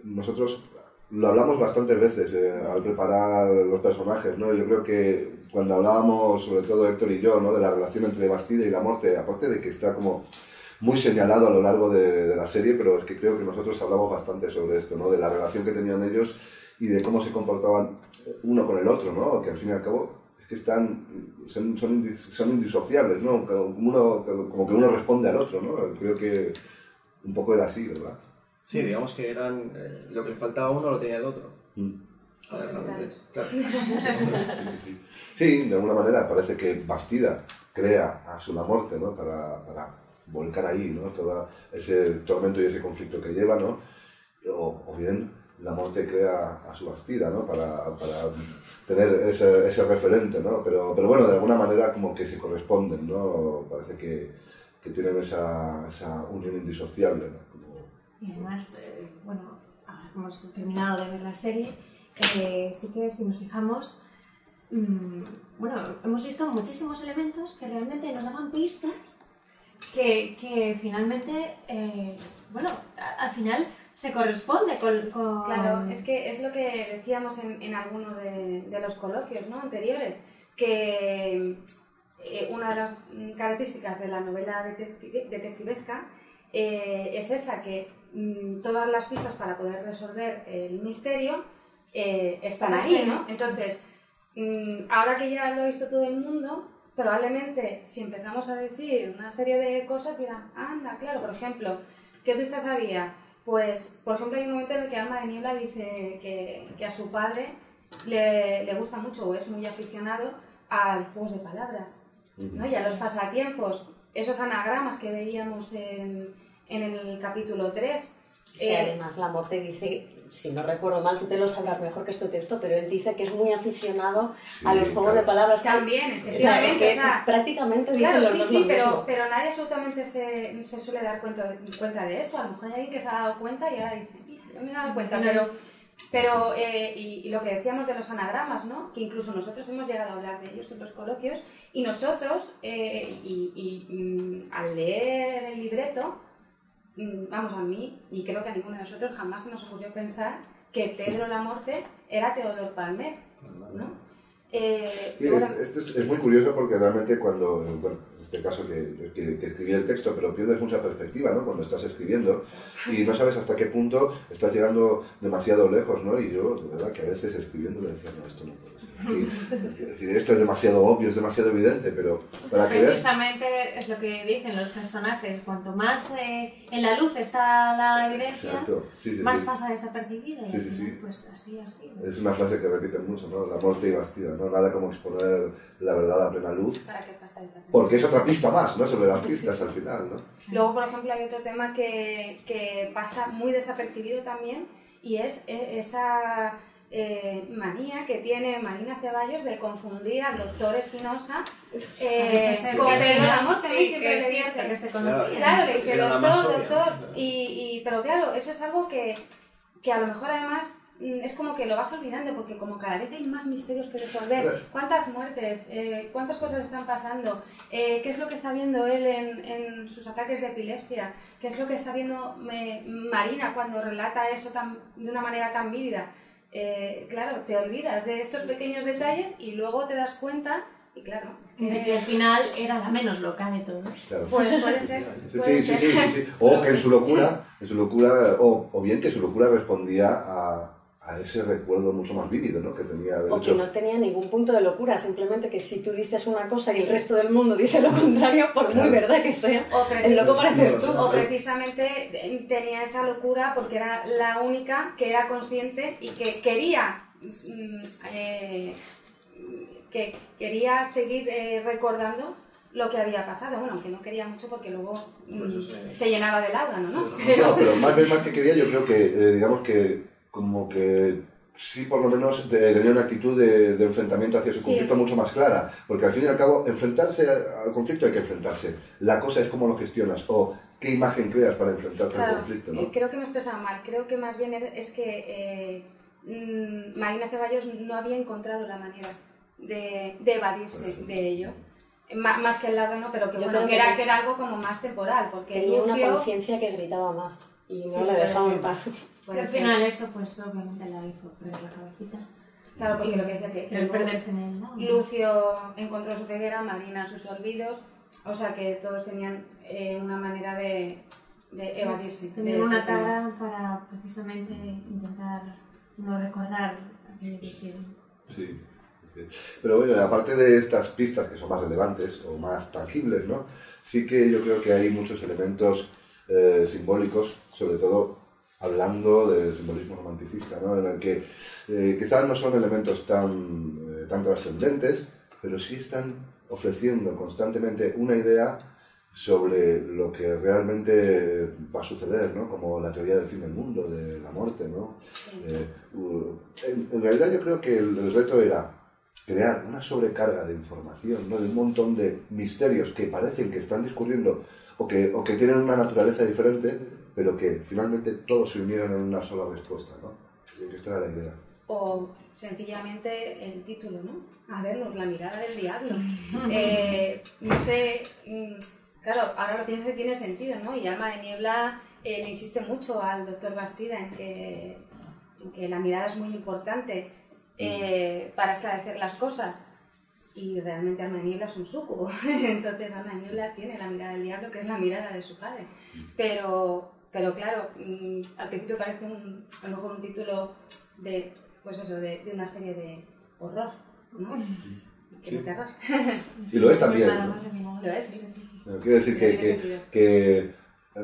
nosotros lo hablamos bastantes veces al preparar los personajes, ¿no? Yo creo que cuando hablábamos, sobre todo Héctor y yo, ¿no?, de la relación entre Bastida y Lamorte, aparte de que está como muy señalado a lo largo de la serie, pero es que creo que nosotros hablamos bastante sobre esto, ¿no?, de la relación que tenían ellos y de cómo se comportaban uno con el otro, ¿no?, que al fin y al cabo es que son indisociables, ¿no?, como que uno responde al otro, ¿no? Creo que un poco era así, ¿verdad? Sí, digamos que eran lo que le faltaba a uno lo tenía el otro. Claro. Sí, de alguna manera parece que Bastida crea a su Lamorte, ¿no?, para volcar ahí, ¿no?, todo ese tormento y ese conflicto que lleva, ¿no? O bien Lamorte crea a su Bastida, ¿no?, para tener ese referente, ¿no? Pero bueno, de alguna manera como que se corresponden, ¿no? Parece que tienen esa unión indisociable, ¿no? Y además, bueno, ahora que hemos terminado de ver la serie, sí que si nos fijamos, bueno, hemos visto muchísimos elementos que realmente nos daban pistas que finalmente, bueno, al final se corresponde con... Claro, es que es lo que decíamos en alguno de los coloquios, ¿no?, anteriores, que una de las características de la novela detectivesca es esa, que todas las pistas para poder resolver el misterio están ahí, ¿no? Entonces, ahora que ya lo ha visto todo el mundo, probablemente si empezamos a decir una serie de cosas dirán, anda, claro, por ejemplo, ¿qué pistas había? Pues, por ejemplo, hay un momento en el que Alma de Niebla dice que a su padre le gusta mucho o es muy aficionado a los juegos de palabras, ¿no?, y a los pasatiempos, esos anagramas que veíamos en el capítulo 3. Sí, además Lamorte dice, si no recuerdo mal, tú te lo sabrás mejor que es tu texto, pero él dice que es muy aficionado a los juegos de palabras. También, efectivamente. O sea, prácticamente dice claro, los sí, dos sí, lo mismo. Pero nadie absolutamente se suele dar cuenta de eso. A lo mejor hay alguien que se ha dado cuenta y ahora dice, mira, yo me he dado cuenta, pero lo que decíamos de los anagramas, ¿no?, que incluso nosotros hemos llegado a hablar de ellos en los coloquios y nosotros, al leer el libreto, vamos, a mí, y creo que a ninguno de nosotros jamás nos ocurrió pensar que Pedro Lamorte era Teodor Palmer, ¿no? Sí, es muy curioso porque realmente cuando, bueno, en este caso que escribí el texto, pero pierdes mucha perspectiva, ¿no?, cuando estás escribiendo y no sabes hasta qué punto estás llegando demasiado lejos, ¿no? Y yo, de verdad, que a veces escribiendo le decía, no, esto no puede ser. Y, es decir, esto es demasiado obvio, es demasiado evidente, pero para que precisamente veas... es lo que dicen los personajes, cuanto más en la luz está la evidencia, sí, más pasa desapercibida. Sí. Pues así. Es una frase que repiten mucho, ¿no? Lamorte y Bastida, ¿no? Nada como exponer la verdad a plena luz. ¿Para qué pasa esa? Porque es otra pista más, ¿no?, sobre las pistas al final, ¿no? Luego, por ejemplo, hay otro tema que pasa muy desapercibido también y es esa manía que tiene Marina Ceballos de confundir al doctor Espinosa con Pedro Lamorte, que se conocía. Claro, le dice doctor, pero claro, eso es algo que a lo mejor además... es como que lo vas olvidando porque como cada vez hay más misterios que resolver, cuántas muertes, cuántas cosas están pasando, qué es lo que está viendo él en sus ataques de epilepsia, qué es lo que está viendo Marina cuando relata eso de una manera tan vívida, claro, te olvidas de estos pequeños detalles y luego te das cuenta Y claro, es que al final era la menos loca de todos. Claro. Pues puede ser. Sí. O que en su locura o bien que su locura respondía a ese recuerdo mucho más vívido, ¿no? Que tenía derecho. O que no tenía ningún punto de locura, simplemente que si tú dices una cosa y el resto del mundo dice lo contrario, por muy verdad que sea, el loco pareces tú. O precisamente tenía esa locura porque era la única que era consciente y que quería... quería seguir recordando lo que había pasado, bueno, aunque no quería mucho porque luego se llenaba de láudano, ¿no? Pero más que quería, yo creo que, digamos que, como que sí, por lo menos tenía una actitud de enfrentamiento hacia su conflicto mucho más clara, porque al fin y al cabo, enfrentarse al conflicto hay que enfrentarse, la cosa es cómo lo gestionas o qué imagen creas para enfrentarte al conflicto, ¿no? Creo que me he expresado mal, creo que más bien es que Marina Ceballos no había encontrado la manera de evadirse de ello, más que el lado no, pero que, bueno, que era algo como más temporal, porque tenía Lucio... una conciencia que gritaba más y no la dejaba en paz. Al final eso pues obviamente la hizo perder la cabecita. Claro, porque lo que decía que perderse en él, ¿no? Lucio encontró su ceguera, Marina sus olvidos, o sea que todos tenían una manera de evadirse. Tenían una tara para precisamente intentar no recordar aquello que hicieron. Sí. Pero bueno, aparte de estas pistas que son más relevantes o más tangibles, ¿no? Sí que yo creo que hay muchos elementos simbólicos, sobre todo hablando del simbolismo romanticista, ¿no? En el que quizás no son elementos tan trascendentes, pero sí están ofreciendo constantemente una idea sobre lo que realmente va a suceder, ¿no? Como la teoría del fin del mundo, de la muerte, ¿no? En realidad yo creo que el reto era crear una sobrecarga de información, ¿no? De un montón de misterios que parecen que están discurriendo o que tienen una naturaleza diferente, pero que finalmente todos se unieron en una sola respuesta, ¿no? Y esta era la idea. O sencillamente el título, ¿no? Avernus, la mirada del diablo. No sé, claro, ahora lo pienso y tiene sentido, ¿no? Y Alma de Niebla le insiste mucho al doctor Bastida en que la mirada es muy importante. Para esclarecer las cosas, y realmente Alma de Niebla es un súcubo. Entonces Alma de Niebla tiene la mirada del diablo, que es la mirada de su padre, pero claro, al principio parece a lo mejor un título de, pues eso, de una serie de horror, ¿no? Que de terror. Y lo es también, ¿no? Lo es, sí. Quiero decir que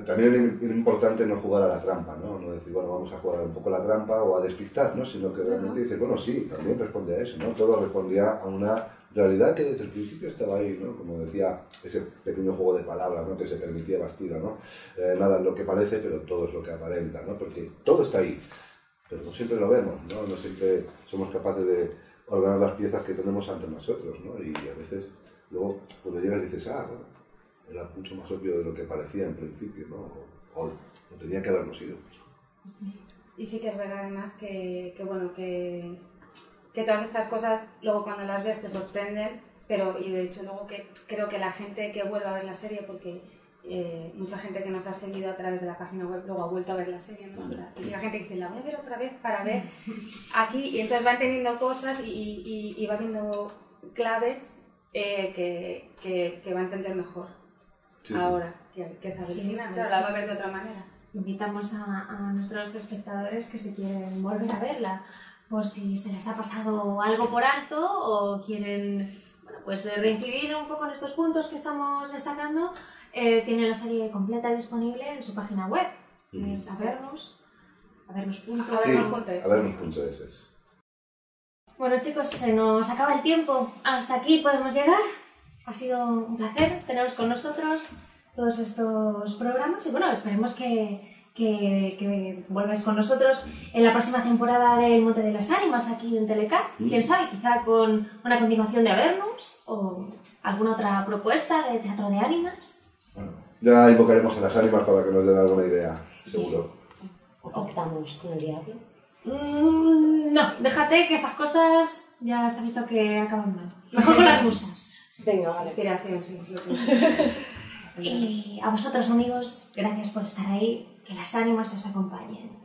también es importante no jugar a la trampa, ¿no? No decir, bueno, vamos a jugar un poco a la trampa o a despistar, ¿no? Sino que realmente dices, bueno, sí, también responde a eso, ¿no? Todo respondía a una realidad que desde el principio estaba ahí, ¿no? Como decía, ese pequeño juego de palabras, ¿no? Que se permitía Bastida, ¿no? Nada es lo que parece, pero todo es lo que aparenta, ¿no? Porque todo está ahí, pero no siempre lo vemos, ¿no? No siempre somos capaces de ordenar las piezas que tenemos ante nosotros, ¿no? Y a veces, luego, cuando llegas dices, ah, bueno, era mucho más obvio de lo que parecía en principio, ¿no? O tenía que haberlo sido. Y sí que es verdad además que todas estas cosas luego cuando las ves te sorprenden, pero y de hecho luego que creo que la gente que vuelve a ver la serie, porque mucha gente que nos ha seguido a través de la página web luego ha vuelto a ver la serie, ¿no? La gente dice, la voy a ver otra vez para ver aquí, y entonces va entendiendo cosas y va viendo claves que va a entender mejor. Sí, ahora, que es asesina, claro, la va a ver de otra manera. Invitamos a nuestros espectadores que si quieren volver a verla, por si se les ha pasado algo por alto o quieren, bueno, pues reincidir un poco en estos puntos que estamos destacando, tiene la serie completa disponible en su página web, que es avernus.es. Bueno, chicos, se nos acaba el tiempo. Hasta aquí podemos llegar. Ha sido un placer teneros con nosotros todos estos programas y bueno, esperemos que volváis con nosotros en la próxima temporada de El Monte de las Ánimas aquí en TeleK. Quién sabe, quizá con una continuación de Avernus o alguna otra propuesta de Teatro de Ánimas. Bueno, ya invocaremos a las ánimas para que nos den alguna idea, seguro. ¿Optamos con el diablo? No, déjate que esas cosas ya está visto que acaban mal. Mejor con las musas. Venga, vale. Inspiración, sí, Y a vosotros, amigos, gracias por estar ahí. Que las ánimas os acompañen.